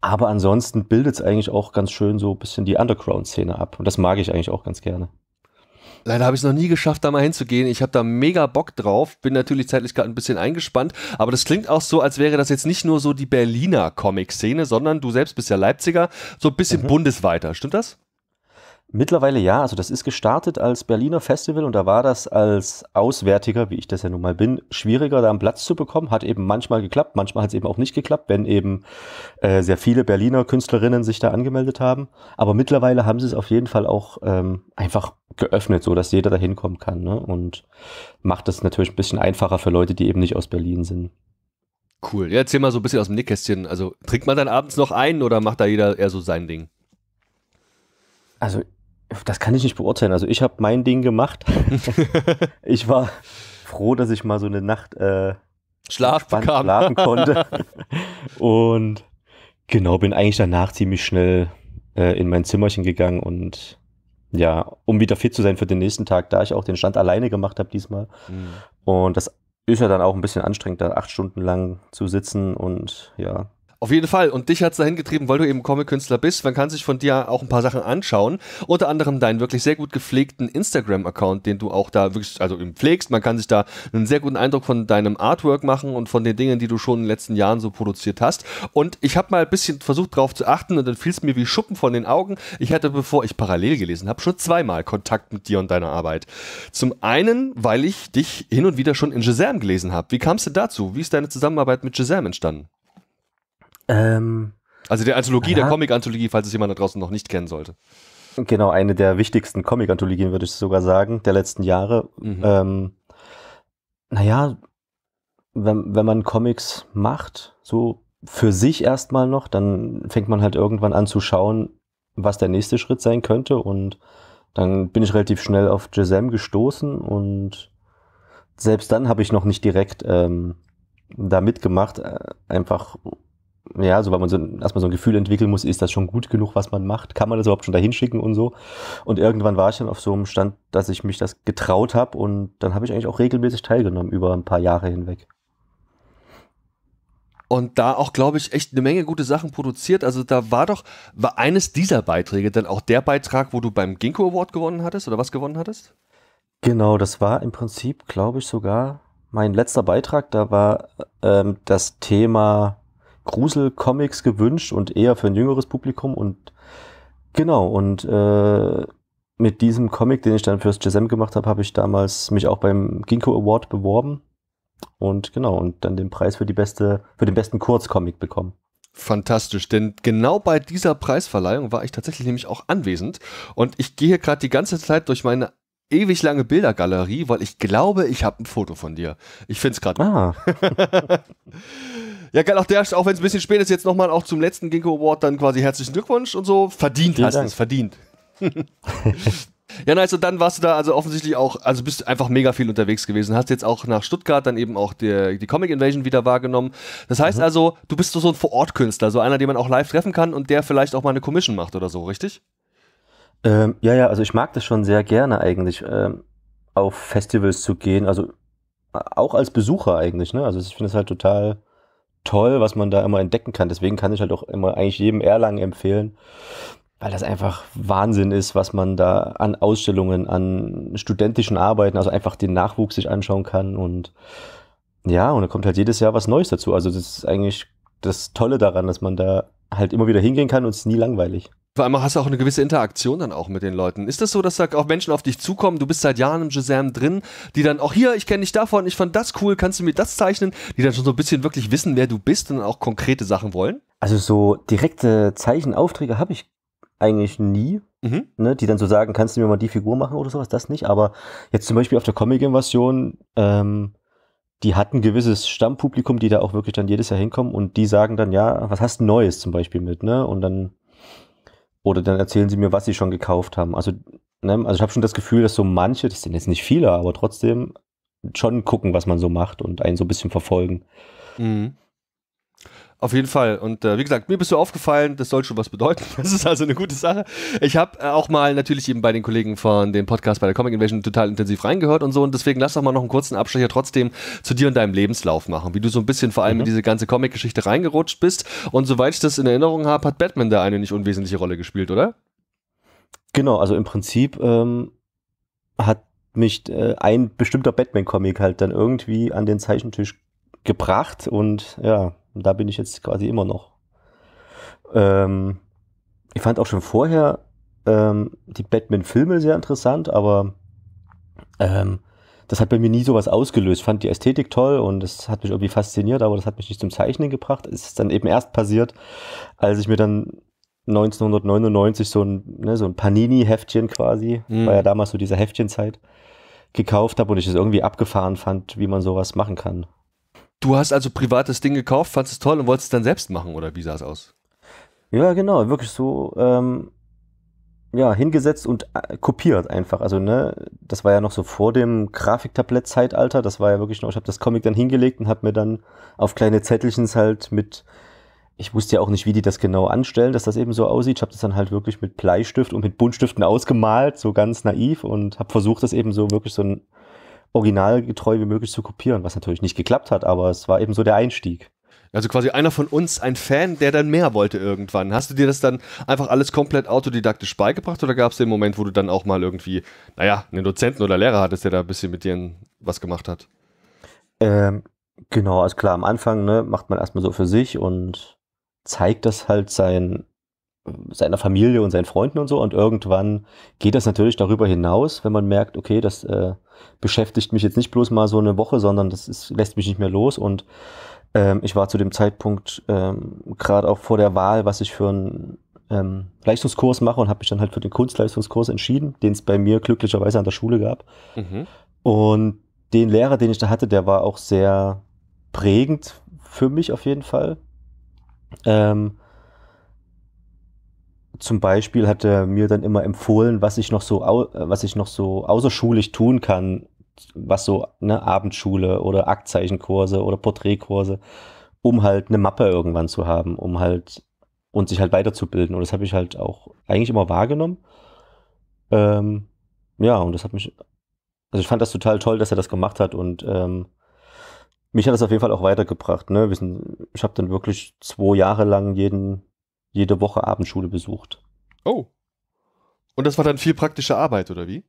aber ansonsten bildet es eigentlich auch ganz schön so ein bisschen die Underground-Szene ab und das mag ich eigentlich auch ganz gerne. Leider habe ich es noch nie geschafft, da mal hinzugehen. Ich habe da mega Bock drauf, bin natürlich zeitlich gerade ein bisschen eingespannt, aber das klingt auch so, als wäre das jetzt nicht nur so die Berliner Comic-Szene, sondern du selbst bist ja Leipziger, so ein bisschen bundesweiter, stimmt das? Mittlerweile ja, also das ist gestartet als Berliner Festival und da war das als Auswärtiger, wie ich das ja nun mal bin, schwieriger, da einen Platz zu bekommen. Hat eben manchmal geklappt, manchmal hat es eben auch nicht geklappt, wenn eben sehr viele Berliner Künstlerinnen sich da angemeldet haben. Aber mittlerweile haben sie es auf jeden Fall auch einfach geöffnet, so dass jeder da hinkommen kann, ne? Und macht das natürlich ein bisschen einfacher für Leute, die eben nicht aus Berlin sind. Cool, ja, erzähl mal so ein bisschen aus dem Nickkästchen. Also trinkt man dann abends noch einen oder macht da jeder eher so sein Ding? Also das kann ich nicht beurteilen. Also ich habe mein Ding gemacht. Ich war froh, dass ich mal so eine Nacht schlafen konnte. Und genau, bin eigentlich danach ziemlich schnell in mein Zimmerchen gegangen. Und ja, um wieder fit zu sein für den nächsten Tag, da ich auch den Stand alleine gemacht habe diesmal. Mhm. Und das ist ja dann auch ein bisschen anstrengend, da 8 Stunden lang zu sitzen und ja. Auf jeden Fall. Und dich hat es dahin getrieben, weil du eben Comic-Künstler bist. Man kann sich von dir auch ein paar Sachen anschauen. Unter anderem deinen wirklich sehr gut gepflegten Instagram-Account, den du auch da wirklich, also eben pflegst. Man kann sich da einen sehr guten Eindruck von deinem Artwork machen und von den Dingen, die du schon in den letzten Jahren so produziert hast. Und ich habe mal ein bisschen versucht, drauf zu achten und dann fiel es mir wie Schuppen von den Augen. Ich hatte, bevor ich Parallel gelesen habe, schon 2-mal Kontakt mit dir und deiner Arbeit. Zum einen, weil ich dich hin und wieder schon in Gazam gelesen habe. Wie kamst du dazu? Wie ist deine Zusammenarbeit mit Gazam entstanden? Also der Anthologie, der Comic-Anthologie, falls es jemand da draußen noch nicht kennen sollte. Genau, eine der wichtigsten Comic-Anthologien, würde ich sogar sagen, der letzten Jahre. Naja, wenn man Comics macht, so für sich erstmal noch, dann fängt man halt irgendwann an zu schauen, was der nächste Schritt sein könnte. Und dann bin ich relativ schnell auf Gazam gestoßen und selbst dann habe ich noch nicht direkt da mitgemacht, einfach... Ja, also weil man so, erstmal so ein Gefühl entwickeln muss, ist das schon gut genug, was man macht? Kann man das überhaupt schon dahin schicken und so? Und irgendwann war ich dann auf so einem Stand, dass ich mich das getraut habe und dann habe ich eigentlich auch regelmäßig teilgenommen über ein paar Jahre hinweg. Und da auch, glaube ich, echt eine Menge gute Sachen produziert. Also da war eines dieser Beiträge dann auch der Beitrag, wo du beim Ginkgo Award gewonnen hattest oder was gewonnen hattest? Genau, das war im Prinzip, glaube ich, sogar mein letzter Beitrag. Da war das Thema... Grusel-Comics gewünscht und eher für ein jüngeres Publikum und genau, und mit diesem Comic, den ich dann fürs Gazam gemacht habe, habe ich damals mich auch beim Ginkgo Award beworben und genau, und dann den Preis für den besten Kurzcomic bekommen. Fantastisch, denn genau bei dieser Preisverleihung war ich tatsächlich nämlich auch anwesend und ich gehe hier gerade die ganze Zeit durch meine ewig lange Bildergalerie, weil ich glaube, ich habe ein Foto von dir. Ich finde es gerade. Ja, geil, auch wenn es ein bisschen spät ist, jetzt nochmal auch zum letzten Ginkgo Award dann quasi herzlichen Glückwunsch und so. Verdient hast du es, verdient. Ja, nice, und dann warst du da also offensichtlich auch, also bist einfach mega viel unterwegs gewesen, hast jetzt auch nach Stuttgart dann eben auch die Comic Invasion wieder wahrgenommen. Das heißt also, du bist so ein Vor-Ort-Künstler, so einer, den man auch live treffen kann und der vielleicht auch mal eine Commission macht oder so, richtig? Ja, also ich mag das schon sehr gerne eigentlich, auf Festivals zu gehen, also auch als Besucher eigentlich, ne? Also ich finde es halt total... toll, was man da immer entdecken kann. Deswegen kann ich halt auch immer eigentlich jedem Erlangen empfehlen, weil das einfach Wahnsinn ist, was man da an Ausstellungen, an studentischen Arbeiten, also einfach den Nachwuchs sich anschauen kann und ja, und da kommt halt jedes Jahr was Neues dazu. Also das ist eigentlich das Tolle daran, dass man da halt immer wieder hingehen kann und es ist nie langweilig. Vor allem hast du auch eine gewisse Interaktion dann auch mit den Leuten. Ist das so, dass da auch Menschen auf dich zukommen, du bist seit Jahren im Gazam drin, die dann auch hier, ich kenne dich davon, ich fand das cool, kannst du mir das zeichnen, die dann schon so ein bisschen wirklich wissen, wer du bist und auch konkrete Sachen wollen? Also so direkte Zeichenaufträge habe ich eigentlich nie, ne, die dann so sagen, kannst du mir mal die Figur machen oder sowas, das nicht, aber jetzt zum Beispiel auf der Comic-Invasion, die hat ein gewisses Stammpublikum, die da auch wirklich dann jedes Jahr hinkommen und die sagen dann, ja, was hast du Neues zum Beispiel mit, ne? Und dann, oder dann erzählen sie mir, was sie schon gekauft haben. Also, ne? Also ich habe schon das Gefühl, dass so manche, das sind jetzt nicht viele, aber trotzdem schon gucken, was man so macht und einen so ein bisschen verfolgen. Mhm. Auf jeden Fall. Und wie gesagt, mir bist du aufgefallen, das soll schon was bedeuten. Das ist also eine gute Sache. Ich habe auch mal natürlich eben bei den Kollegen von dem Podcast bei der Comic Invasion total intensiv reingehört und so. Und deswegen lass doch mal noch einen kurzen Abstecher trotzdem zu dir und deinem Lebenslauf machen. Wie du so ein bisschen vor allem in diese ganze Comic-Geschichte reingerutscht bist. Und soweit ich das in Erinnerung habe, hat Batman da eine nicht unwesentliche Rolle gespielt, oder? Genau, also im Prinzip hat mich ein bestimmter Batman-Comic halt dann irgendwie an den Zeichentisch gebracht und ja, da bin ich jetzt quasi immer noch. Ich fand auch schon vorher die Batman-Filme sehr interessant, aber das hat bei mir nie sowas ausgelöst. Ich fand die Ästhetik toll und das hat mich irgendwie fasziniert, aber das hat mich nicht zum Zeichnen gebracht. Es ist dann eben erst passiert, als ich mir dann 1999 so ein Panini-Heftchen quasi, war ja damals so diese Heftchenzeit, gekauft habe und ich es irgendwie abgefahren fand, wie man sowas machen kann. Du hast also privates Ding gekauft, fandest es toll und wolltest es dann selbst machen, oder wie sah es aus? Ja, genau, wirklich so hingesetzt und kopiert einfach. Also, ne, das war ja noch so vor dem Grafiktablett-Zeitalter, das war ja wirklich noch, ich habe das Comic dann hingelegt und habe mir dann auf kleine Zettelchens halt mit, ich wusste ja auch nicht, wie die das genau anstellen, dass das eben so aussieht. Ich habe das dann halt wirklich mit Bleistift und mit Buntstiften ausgemalt, so ganz naiv und habe versucht, das eben so wirklich so ein originalgetreu wie möglich zu kopieren, was natürlich nicht geklappt hat, aber es war eben so der Einstieg. Also quasi einer von uns, ein Fan, der dann mehr wollte irgendwann. Hast du dir das dann einfach alles komplett autodidaktisch beigebracht oder gab es den Moment, wo du dann auch mal irgendwie, naja, einen Dozenten oder Lehrer hattest, der da ein bisschen mit dir was gemacht hat? Genau, also klar, am Anfang macht man erstmal so für sich und zeigt das halt seiner Familie und seinen Freunden und so und irgendwann geht das natürlich darüber hinaus, wenn man merkt, okay, das beschäftigt mich jetzt nicht bloß mal so eine Woche, sondern das lässt mich nicht mehr los und ich war zu dem Zeitpunkt gerade auch vor der Wahl, was ich für einen Leistungskurs mache und habe mich dann halt für den Kunstleistungskurs entschieden, den es bei mir glücklicherweise an der Schule gab und den Lehrer, den ich da hatte, der war auch sehr prägend für mich auf jeden Fall. Zum Beispiel hat er mir dann immer empfohlen, was ich noch so außerschulisch tun kann, was so Abendschule oder Aktzeichenkurse oder Porträtkurse, um halt eine Mappe irgendwann zu haben, um halt und sich halt weiterzubilden. Und das habe ich halt auch eigentlich immer wahrgenommen. Und das hat mich, also ich fand das total toll, dass er das gemacht hat und mich hat das auf jeden Fall auch weitergebracht. Ne? Ich habe dann wirklich 2 Jahre lang jede Woche Abendschule besucht. Oh. Und das war dann viel praktische Arbeit, oder wie?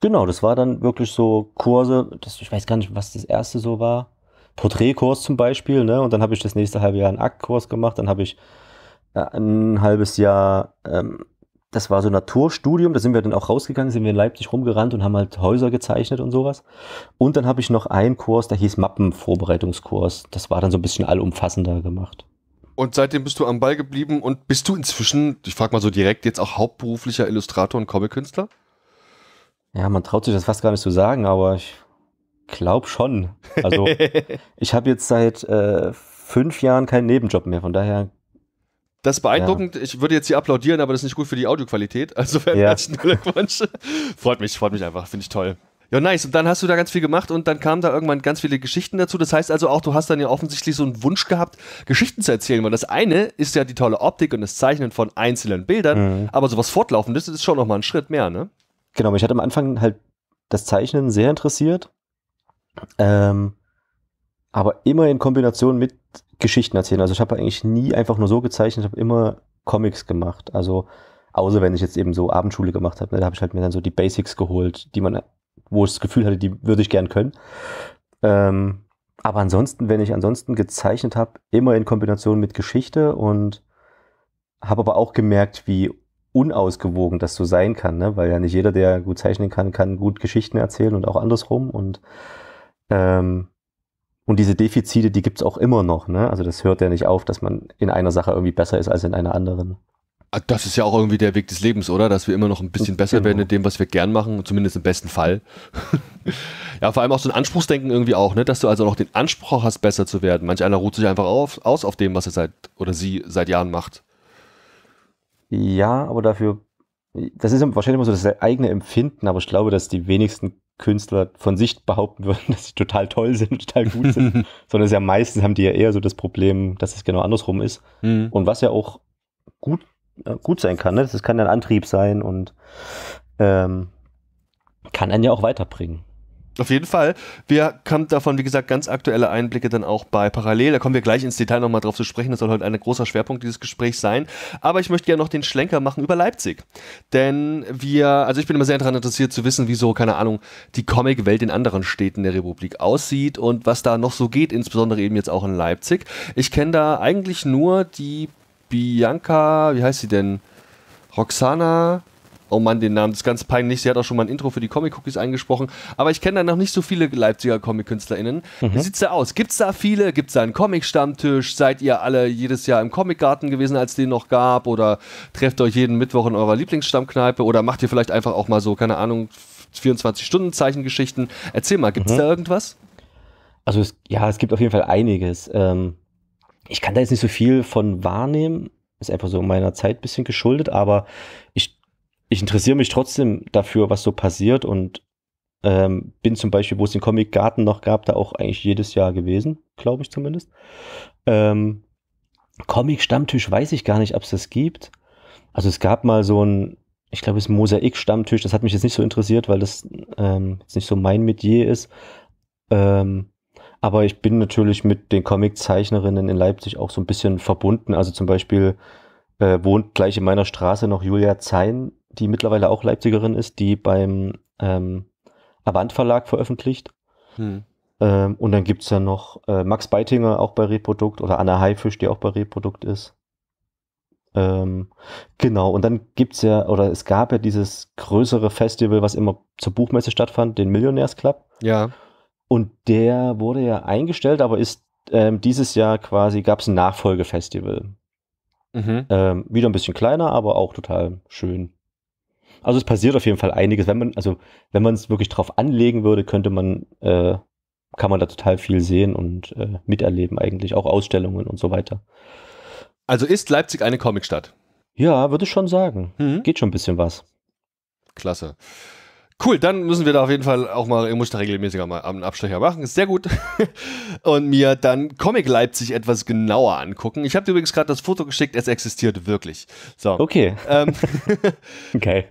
Genau, das war dann wirklich so Kurse, ich weiß gar nicht, was das erste so war. Porträtkurs zum Beispiel, ne? Und dann habe ich das nächste halbe Jahr einen Aktkurs gemacht, dann habe ich ein halbes Jahr, das war so Naturstudium, da sind wir dann auch rausgegangen, sind wir in Leipzig rumgerannt und haben halt Häuser gezeichnet und sowas. Und dann habe ich noch einen Kurs, der hieß Mappenvorbereitungskurs. Das war dann so ein bisschen allumfassender gemacht. Und seitdem bist du am Ball geblieben und bist du inzwischen, ich frage mal so direkt, jetzt auch hauptberuflicher Illustrator und Comic-Künstler? Ja, man traut sich das fast gar nicht zu sagen, aber ich glaube schon. Also ich habe jetzt seit 5 Jahren keinen Nebenjob mehr, von daher... Das ist beeindruckend. Ja. Ich würde jetzt hier applaudieren, aber das ist nicht gut für die Audioqualität. Also herzlichen Glückwunsch. Freut mich einfach, finde ich toll. Ja, nice. Und dann hast du da ganz viel gemacht und dann kamen da irgendwann ganz viele Geschichten dazu. Das heißt also auch, du hast dann ja offensichtlich so einen Wunsch gehabt, Geschichten zu erzählen. Weil das eine ist ja die tolle Optik und das Zeichnen von einzelnen Bildern. Aber sowas Fortlaufendes ist schon nochmal ein Schritt mehr, ne? Genau, mich hat am Anfang halt das Zeichnen sehr interessiert. Aber immer in Kombination mit Geschichten erzählen. Also ich habe eigentlich nie einfach nur so gezeichnet, ich habe immer Comics gemacht. Also außer wenn ich jetzt eben so Abendschule gemacht habe, da habe ich halt mir dann so die Basics geholt, wo ich das Gefühl hatte, die würde ich gern können. Aber ansonsten, wenn ich gezeichnet habe, immer in Kombination mit Geschichte und habe aber auch gemerkt, wie unausgewogen das so sein kann, ne? Weil ja nicht jeder, der gut zeichnen kann, kann gut Geschichten erzählen und auch andersrum und diese Defizite, die gibt es auch immer noch, ne? Also das hört ja nicht auf, dass man in einer Sache irgendwie besser ist als in einer anderen. Das ist ja auch irgendwie der Weg des Lebens, oder? Dass wir immer noch ein bisschen besser werden in dem, was wir gern machen, zumindest im besten Fall. Ja, vor allem auch so ein Anspruchsdenken irgendwie auch, ne? Dass du also noch den Anspruch hast, besser zu werden. Manch einer ruht sich einfach aus auf dem, was er seit Jahren macht. Ja, aber dafür, das ist wahrscheinlich immer so das eigene Empfinden, aber ich glaube, dass die wenigsten Künstler von sich behaupten würden, dass sie total toll sind, total gut sind, sondern ja meistens haben die ja eher so das Problem, dass es genau andersrum ist. Mhm. Und was ja auch gut sein kann, ne? Das kann ja ein Antrieb sein und kann einen ja auch weiterbringen. Auf jeden Fall. Wir haben davon, wie gesagt, ganz aktuelle Einblicke dann auch bei Parallel. Da kommen wir gleich ins Detail nochmal drauf zu sprechen. Das soll heute ein großer Schwerpunkt dieses Gesprächs sein. Aber ich möchte gerne noch den Schlenker machen über Leipzig. Denn also ich bin immer sehr daran interessiert zu wissen, wie so, keine Ahnung, die Comic-Welt in anderen Städten der Republik aussieht und was da noch so geht, insbesondere eben jetzt auch in Leipzig. Ich kenne da eigentlich nur die Bianca, wie heißt sie denn? Roxana... Oh Mann, den Namen, das ist ganz peinlich. Sie hat auch schon mal ein Intro für die Comic-Cookies eingesprochen. Aber ich kenne da noch nicht so viele Leipziger Comic-KünstlerInnen. Wie sieht es da aus? Gibt es da viele? Gibt es da einen Comic-Stammtisch? Seid ihr alle jedes Jahr im Comic Garden gewesen, als es den noch gab? Oder trefft euch jeden Mittwoch in eurer Lieblingsstammkneipe? Oder macht ihr vielleicht einfach auch mal so, keine Ahnung, 24-Stunden-Zeichengeschichten? Erzähl mal, gibt es da irgendwas? Also es gibt auf jeden Fall einiges. Ich kann da jetzt nicht so viel von wahrnehmen. Ist einfach so meiner Zeit ein bisschen geschuldet, aber ich interessiere mich trotzdem dafür, was so passiert und bin zum Beispiel, wo es den Comic Garden noch gab, da auch eigentlich jedes Jahr gewesen, glaube ich zumindest. Comic-Stammtisch weiß ich gar nicht, ob es das gibt. Also es gab mal so ein, ich glaube es ist ein Mosaik-Stammtisch, das hat mich jetzt nicht so interessiert, weil das jetzt nicht so mein Metier ist. Aber ich bin natürlich mit den Comic-Zeichnerinnen in Leipzig auch so ein bisschen verbunden. Also zum Beispiel wohnt gleich in meiner Straße noch Julia Zein, die mittlerweile auch Leipzigerin ist, die beim Avant Verlag veröffentlicht. Und dann gibt es ja noch Max Beitinger, auch bei Reprodukt, oder Anna Haifisch, die auch bei Reprodukt ist. Genau, und dann gibt es ja, oder es gab ja dieses größere Festival, was immer zur Buchmesse stattfand, den Millionärs Club. Ja. Und der wurde ja eingestellt, aber ist dieses Jahr quasi, gab es ein Nachfolgefestival. Wieder ein bisschen kleiner, aber auch total schön. Also es passiert auf jeden Fall einiges. Wenn man es wirklich drauf anlegen würde, kann man da total viel sehen und miterleben eigentlich, auch Ausstellungen und so weiter. Also ist Leipzig eine Comicstadt? Ja, würde ich schon sagen. Geht schon ein bisschen was. Klasse. Cool, dann müssen wir da auf jeden Fall auch mal, ich muss da regelmäßiger mal einen Abstecher machen, ist sehr gut. Und mir dann Comic Leipzig etwas genauer angucken. Ich habe dir übrigens gerade das Foto geschickt, es existiert wirklich. So. Okay. Okay.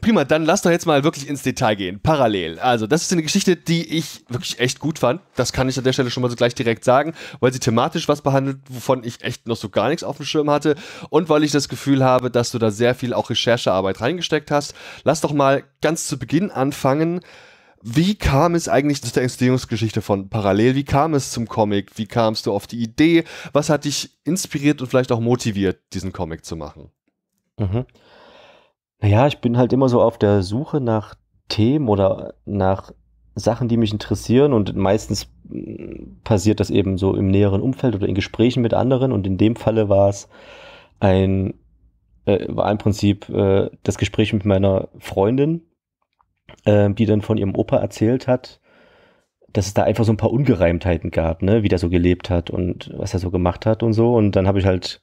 Prima, dann lass doch jetzt mal wirklich ins Detail gehen. Parallel. Also, das ist eine Geschichte, die ich wirklich echt gut fand. Das kann ich an der Stelle schon mal so gleich direkt sagen, weil sie thematisch was behandelt, wovon ich echt noch so gar nichts auf dem Schirm hatte. Und weil ich das Gefühl habe, dass du da sehr viel auch Recherchearbeit reingesteckt hast. Lass doch mal ganz zu Beginn anfangen. Wie kam es eigentlich zu der Entstehungsgeschichte von Parallel? Wie kam es zum Comic? Wie kamst du auf die Idee? Was hat dich inspiriert und vielleicht auch motiviert, diesen Comic zu machen? Naja, ich bin halt immer so auf der Suche nach Themen oder nach Sachen, die mich interessieren, und meistens passiert das eben so im näheren Umfeld oder in Gesprächen mit anderen, und in dem Falle war es war im Prinzip das Gespräch mit meiner Freundin, die dann von ihrem Opa erzählt hat, dass es da einfach so ein paar Ungereimtheiten gab, ne? Wie der so gelebt hat und was er so gemacht hat und so. Und dann habe ich halt,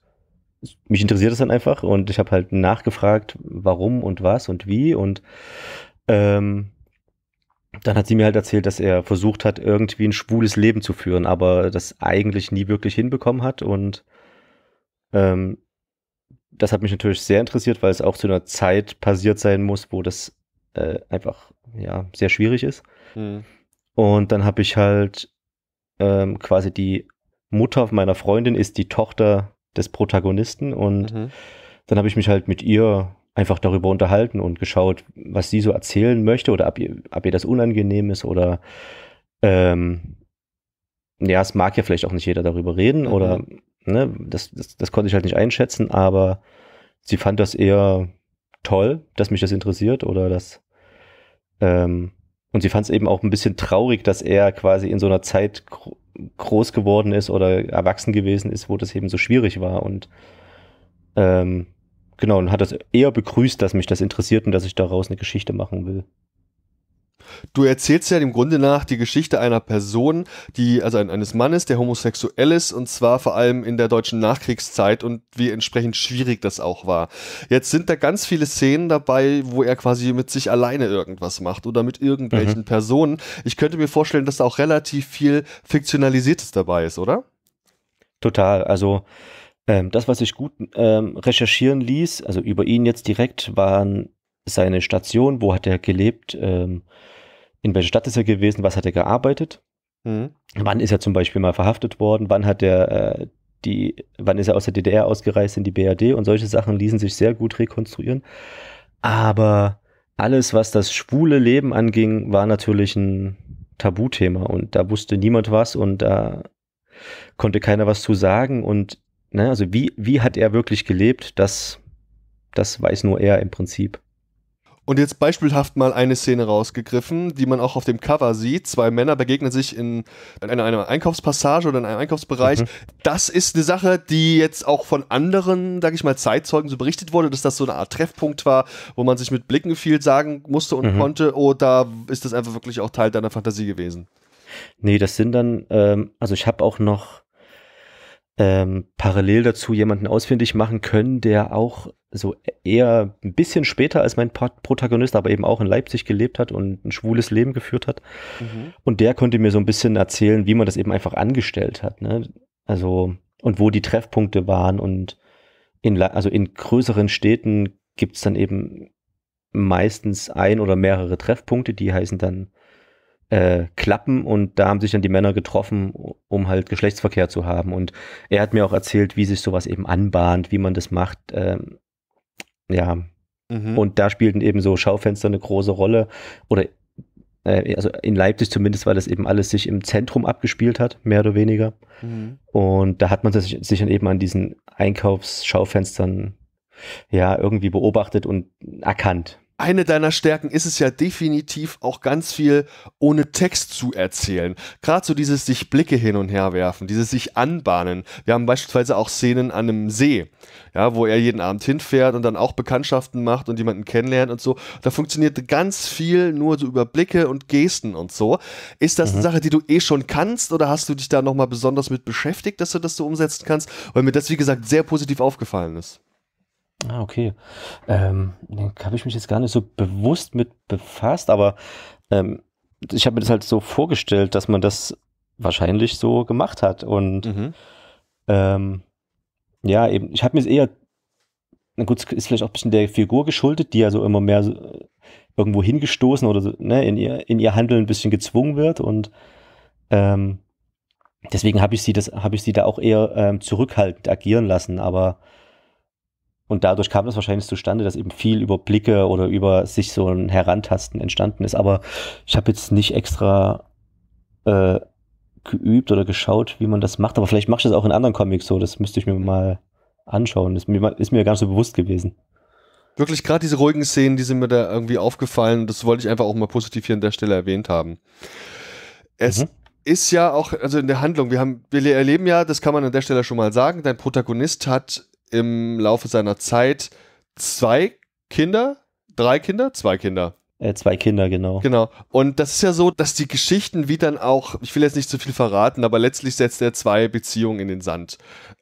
mich interessiert das dann einfach, und ich habe halt nachgefragt, warum und was und wie. Und dann hat sie mir halt erzählt, dass er versucht hat, irgendwie ein schwules Leben zu führen, aber das eigentlich nie wirklich hinbekommen hat. Und das hat mich natürlich sehr interessiert, weil es auch zu einer Zeit passiert sein muss, wo das einfach, ja, sehr schwierig ist. Und dann habe ich halt quasi, die Mutter meiner Freundin ist die Tochter des Protagonisten, und dann habe ich mich halt mit ihr einfach darüber unterhalten und geschaut, was sie so erzählen möchte oder ob ihr das unangenehm ist oder ja, es mag ja vielleicht auch nicht jeder darüber reden oder, ne, das konnte ich halt nicht einschätzen, aber sie fand das eher toll, dass mich das interessiert, oder dass und sie fand es eben auch ein bisschen traurig, dass er quasi in so einer Zeit groß geworden ist oder erwachsen gewesen ist, wo das eben so schwierig war, und genau, und hat das eher begrüßt, dass mich das interessiert und dass ich daraus eine Geschichte machen will. Du erzählst ja dem Grunde nach die Geschichte einer Person, die, also eines Mannes, der homosexuell ist, und zwar vor allem in der deutschen Nachkriegszeit und wie entsprechend schwierig das auch war. Jetzt sind da ganz viele Szenen dabei, wo er quasi mit sich alleine irgendwas macht oder mit irgendwelchen Personen. Ich könnte mir vorstellen, dass da auch relativ viel Fiktionalisiertes dabei ist, oder? Total, also das, was ich gut recherchieren ließ, also über ihn jetzt direkt, waren seine Station, wo hat er gelebt, in welcher Stadt ist er gewesen, was hat er gearbeitet, wann ist er zum Beispiel mal verhaftet worden, wann ist er aus der DDR ausgereist in die BRD, und solche Sachen ließen sich sehr gut rekonstruieren. Aber alles, was das schwule Leben anging, war natürlich ein Tabuthema und da wusste niemand was und da konnte keiner was zu sagen und ne, also wie hat er wirklich gelebt, das weiß nur er im Prinzip. Und jetzt beispielhaft mal eine Szene rausgegriffen, die man auch auf dem Cover sieht. Zwei Männer begegnen sich in einer Einkaufspassage oder in einem Einkaufsbereich. Das ist eine Sache, die jetzt auch von anderen, sag ich mal, Zeitzeugen so berichtet wurde, dass das so eine Art Treffpunkt war, wo man sich mit Blicken viel sagen musste und konnte. Oder ist das einfach wirklich auch Teil deiner Fantasie gewesen? Nee, das sind dann, also ich habe auch noch parallel dazu jemanden ausfindig machen können, der auch so eher ein bisschen später als mein Protagonist, aber eben auch in Leipzig gelebt hat und ein schwules Leben geführt hat. Und der konnte mir so ein bisschen erzählen, wie man das eben einfach angestellt hat, ne? Also, und wo die Treffpunkte waren, und in größeren Städten gibt es dann eben meistens ein oder mehrere Treffpunkte, die heißen dann Klappen, und da haben sich dann die Männer getroffen, um halt Geschlechtsverkehr zu haben, und er hat mir auch erzählt, wie sich sowas eben anbahnt, wie man das macht, und da spielten eben so Schaufenster eine große Rolle, oder also in Leipzig zumindest, weil das eben alles sich im Zentrum abgespielt hat, mehr oder weniger, und da hat man sich dann eben an diesen Einkaufsschaufenstern ja irgendwie beobachtet und erkannt. Eine deiner Stärken ist es ja definitiv auch ganz viel ohne Text zu erzählen. Gerade so dieses sich Blicke hin und her werfen, dieses sich anbahnen. Wir haben beispielsweise auch Szenen an einem See, ja, wo er jeden Abend hinfährt und dann auch Bekanntschaften macht und jemanden kennenlernt und so. Da funktioniert ganz viel nur so über Blicke und Gesten und so. Ist das eine Sache, die du eh schon kannst, oder hast du dich da nochmal besonders mit beschäftigt, dass du das so umsetzen kannst? Weil mir das, wie gesagt, sehr positiv aufgefallen ist. Ah, okay. Habe ich mich jetzt gar nicht so bewusst mit befasst, aber ich habe mir das halt so vorgestellt, dass man das wahrscheinlich so gemacht hat. Und ja, eben, ich habe mir es eher, na gut, ist vielleicht auch ein bisschen der Figur geschuldet, die ja so immer mehr so irgendwo hingestoßen oder so, ne, in ihr Handeln ein bisschen gezwungen wird, und deswegen habe ich sie da auch eher zurückhaltend agieren lassen, aber und dadurch kam das wahrscheinlich zustande, dass eben viel über Blicke oder über sich so ein Herantasten entstanden ist. Aber ich habe jetzt nicht extra geübt oder geschaut, wie man das macht. Aber vielleicht mache ich das auch in anderen Comics so. Das müsste ich mir mal anschauen. Das ist mir gar nicht so bewusst gewesen. Wirklich, gerade diese ruhigen Szenen, die sind mir da irgendwie aufgefallen. Das wollte ich einfach auch mal positiv hier an der Stelle erwähnt haben. Es ist ja auch, also in der Handlung, wir erleben ja, das kann man an der Stelle schon mal sagen, dein Protagonist hat im Laufe seiner Zeit zwei Kinder. Zwei Kinder, genau. Genau. Und das ist ja so, dass die Geschichten wie dann auch, ich will jetzt nicht zu viel verraten, aber letztlich setzt er zwei Beziehungen in den Sand.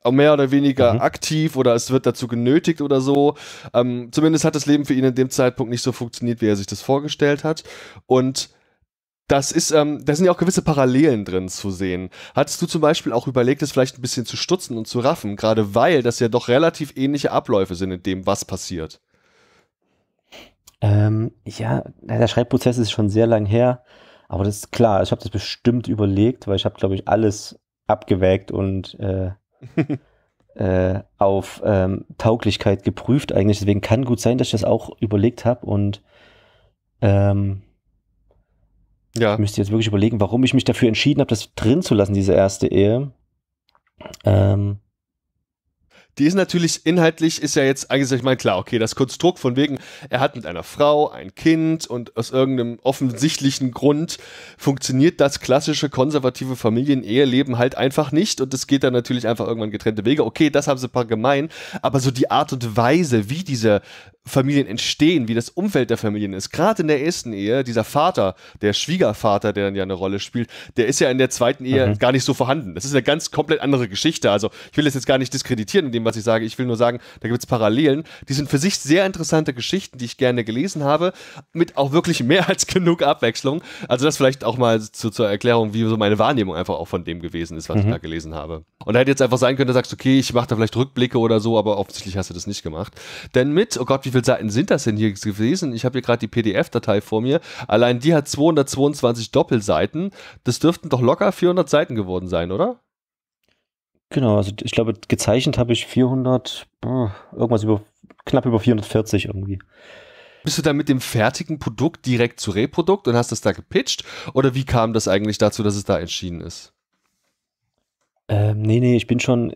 Mehr oder weniger aktiv, oder es wird dazu genötigt oder so. Zumindest hat das Leben für ihn in dem Zeitpunkt nicht so funktioniert, wie er sich das vorgestellt hat. Und da sind ja auch gewisse Parallelen drin zu sehen. Hattest du zum Beispiel auch überlegt, es vielleicht ein bisschen zu stutzen und zu raffen, gerade weil das ja doch relativ ähnliche Abläufe sind in dem, was passiert? Ja, der Schreibprozess ist schon sehr lang her, aber das ist klar, ich habe das bestimmt überlegt, weil ich habe, glaube ich, alles abgewägt und auf Tauglichkeit geprüft eigentlich. Deswegen kann gut sein, dass ich das auch überlegt habe, und ich müsste jetzt wirklich überlegen, warum ich mich dafür entschieden habe, das drin zu lassen, diese erste Ehe. Die ist natürlich inhaltlich, ist ja jetzt eigentlich, ich meine, klar, okay, das Konstrukt von wegen, er hat mit einer Frau ein Kind und aus irgendeinem offensichtlichen Grund funktioniert das klassische konservative Familien-Eheleben halt einfach nicht und es geht dann natürlich einfach irgendwann getrennte Wege. Okay, das haben sie ein paar gemein, aber so die Art und Weise, wie diese Familien entstehen, wie das Umfeld der Familien ist, gerade in der ersten Ehe, dieser Vater, der Schwiegervater, der dann ja eine Rolle spielt, der ist ja in der zweiten Ehe gar nicht so vorhanden. Das ist eine ganz komplett andere Geschichte. Also ich will das jetzt gar nicht diskreditieren in dem, was ich sage. Ich will nur sagen, da gibt es Parallelen. Die sind für sich sehr interessante Geschichten, die ich gerne gelesen habe, mit auch wirklich mehr als genug Abwechslung. Also das vielleicht auch mal zur Erklärung, wie so meine Wahrnehmung einfach auch von dem gewesen ist, was ich da gelesen habe. Und da hätte jetzt einfach sein können, du sagst, okay, ich mache da vielleicht Rückblicke oder so, aber offensichtlich hast du das nicht gemacht. Denn mit, oh Gott, wie viele Seiten sind das denn hier gewesen? Ich habe hier gerade die PDF-Datei vor mir. Allein die hat 222 Doppelseiten. Das dürften doch locker 400 Seiten geworden sein, oder? Genau, also ich glaube, gezeichnet habe ich 400, irgendwas über, knapp über 440 irgendwie. Bist du dann mit dem fertigen Produkt direkt zu Reprodukt und hast das da gepitcht? Oder wie kam das eigentlich dazu, dass es da entschieden ist? Nee, ich bin schon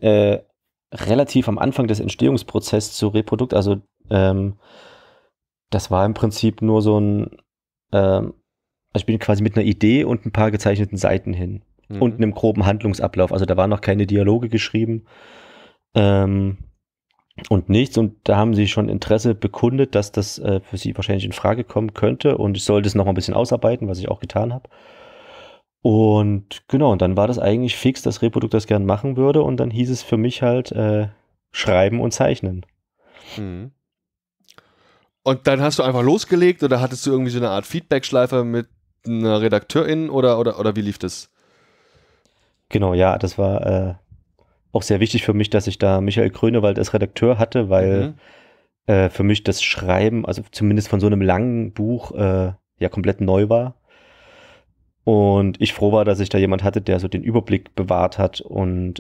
relativ am Anfang des Entstehungsprozesses zu Reprodukt. Also das war im Prinzip nur so ein, ich bin quasi mit einer Idee und ein paar gezeichneten Seiten hin. Und einem groben Handlungsablauf. Also da waren noch keine Dialoge geschrieben und nichts. Und da haben sie schon Interesse bekundet, dass das für sie wahrscheinlich in Frage kommen könnte. Und ich sollte es noch mal ein bisschen ausarbeiten, was ich auch getan habe. Und genau, und dann war das eigentlich fix, dass Reprodukt das gern machen würde. Und dann hieß es für mich halt schreiben und zeichnen. Mhm. Und dann hast du einfach losgelegt oder hattest du irgendwie so eine Art Feedback-Schleife mit einer Redakteurin oder wie lief das? Genau, ja, das war auch sehr wichtig für mich, dass ich da Michael Groenewald als Redakteur hatte, weil für mich das Schreiben, also zumindest von so einem langen Buch, ja komplett neu war. Und ich froh war, dass ich da jemand hatte, der so den Überblick bewahrt hat und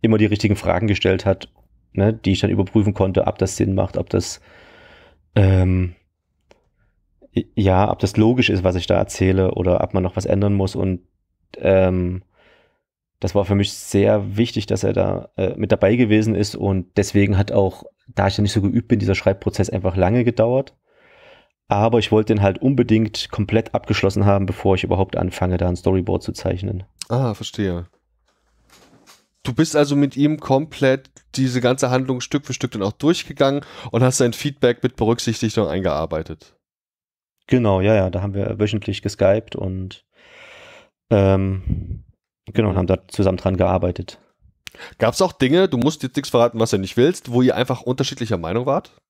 immer die richtigen Fragen gestellt hat, ne, die ich dann überprüfen konnte, ob das Sinn macht, ob das ja, ob das logisch ist, was ich da erzähle oder ob man noch was ändern muss und das war für mich sehr wichtig, dass er da mit dabei gewesen ist und deswegen hat auch, da ich ja nicht so geübt bin, dieser Schreibprozess einfach lange gedauert. Aber ich wollte den halt unbedingt komplett abgeschlossen haben, bevor ich überhaupt anfange, da ein Storyboard zu zeichnen. Ah, verstehe. Du bist also mit ihm komplett diese ganze Handlung Stück für Stück dann auch durchgegangen und hast sein Feedback mit berücksichtigt und eingearbeitet. Genau, ja, ja, da haben wir wöchentlich geskypt und genau, und haben da zusammen dran gearbeitet. Gab es auch Dinge, du musst jetzt nichts verraten, was du nicht willst, wo ihr einfach unterschiedlicher Meinung wart?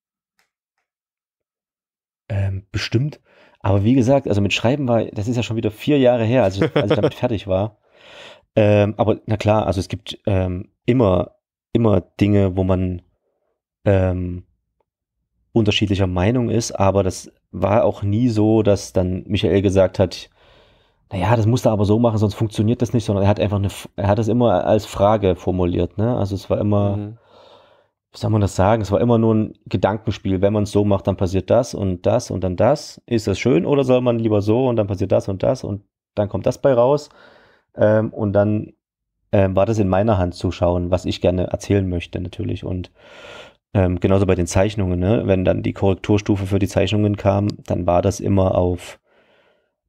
Bestimmt. Aber wie gesagt, also mit Schreiben war, das ist ja schon wieder 4 Jahre her, als ich damit fertig war. Aber na klar, also es gibt immer Dinge, wo man unterschiedlicher Meinung ist, aber das war auch nie so, dass dann Michael gesagt hat, naja, das musst du aber so machen, sonst funktioniert das nicht, sondern er hat einfach er hat das immer als Frage formuliert, ne? Also es war immer, wie soll man das sagen, es war immer nur ein Gedankenspiel, wenn man es so macht, dann passiert das und das und dann das, ist das schön oder soll man lieber so und dann passiert das und das und dann kommt das bei raus und dann war das in meiner Hand zu schauen, was ich gerne erzählen möchte natürlich und genauso bei den Zeichnungen, ne? Wenn dann die Korrekturstufe für die Zeichnungen kam, dann war das immer auf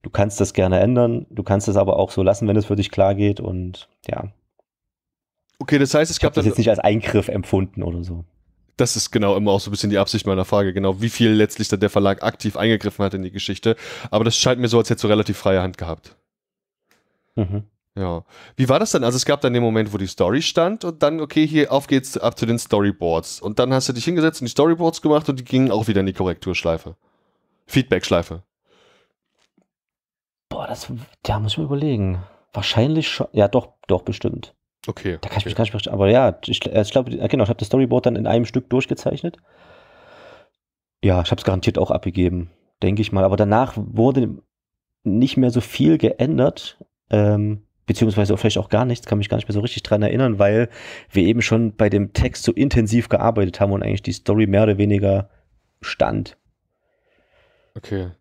du kannst das gerne ändern, du kannst das aber auch so lassen, wenn es für dich klar geht und ja. Okay, das heißt, ich habe das jetzt nicht als Eingriff empfunden oder so. Das ist genau immer auch so ein bisschen die Absicht meiner Frage, genau wie viel letztlich dann der Verlag aktiv eingegriffen hat in die Geschichte, aber das scheint mir so, als hättest du relativ freie Hand gehabt. Mhm. Ja. Wie war das denn? Also es gab dann den Moment, wo die Story stand und dann, okay, hier auf geht's ab zu den Storyboards und dann hast du dich hingesetzt und die Storyboards gemacht und die gingen auch wieder in die Korrekturschleife. Feedbackschleife. Boah, da muss ich mir überlegen. Wahrscheinlich schon, ja doch, bestimmt. Okay. Da kann ich mich gar nicht verstehen. Aber ja, ich glaube, genau, ich habe das Storyboard dann in einem Stück durchgezeichnet. Ja, ich habe es garantiert auch abgegeben, denke ich mal. Aber danach wurde nicht mehr so viel geändert, beziehungsweise vielleicht auch gar nichts, kann mich gar nicht mehr so richtig dran erinnern, weil wir eben schon bei dem Text so intensiv gearbeitet haben und eigentlich die Story mehr oder weniger stand. Okay.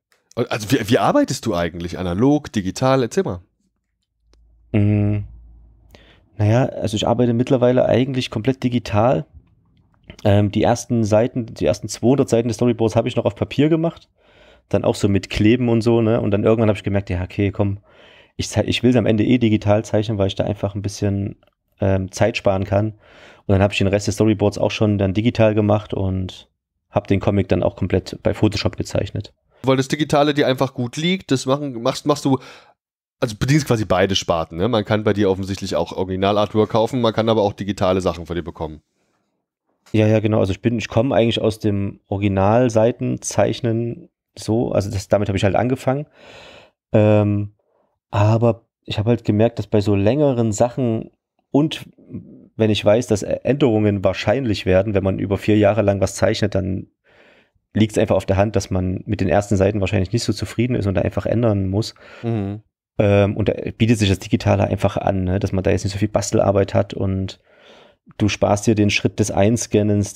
Also wie arbeitest du eigentlich? Analog, digital, erzähl mal. Naja, also ich arbeite mittlerweile eigentlich komplett digital. Die ersten Seiten, die ersten 200 Seiten des Storyboards habe ich noch auf Papier gemacht. Dann auch so mit Kleben und so, ne? Und dann irgendwann habe ich gemerkt, ja, okay, komm, ich will es am Ende eh digital zeichnen, weil ich da einfach ein bisschen Zeit sparen kann. Und dann habe ich den Rest des Storyboards auch schon dann digital gemacht und habe den Comic dann auch komplett bei Photoshop gezeichnet. Weil das Digitale dir einfach gut liegt, das machst du, also bedienst quasi beide Sparten, ne? Man kann bei dir offensichtlich auch Original-Artwork kaufen, man kann aber auch digitale Sachen von dir bekommen. Ja, ja, genau. Also ich komme eigentlich aus dem Originalseitenzeichnen so, also damit habe ich halt angefangen. Aber ich habe halt gemerkt, dass bei so längeren Sachen und wenn ich weiß, dass Änderungen wahrscheinlich werden, wenn man über 4 Jahre lang was zeichnet, dann liegt es einfach auf der Hand, dass man mit den ersten Seiten wahrscheinlich nicht so zufrieden ist und da einfach ändern muss. Mhm. Und da bietet sich das Digitale einfach an, ne? Dass man da jetzt nicht so viel Bastelarbeit hat und du sparst dir den Schritt des Einscannens,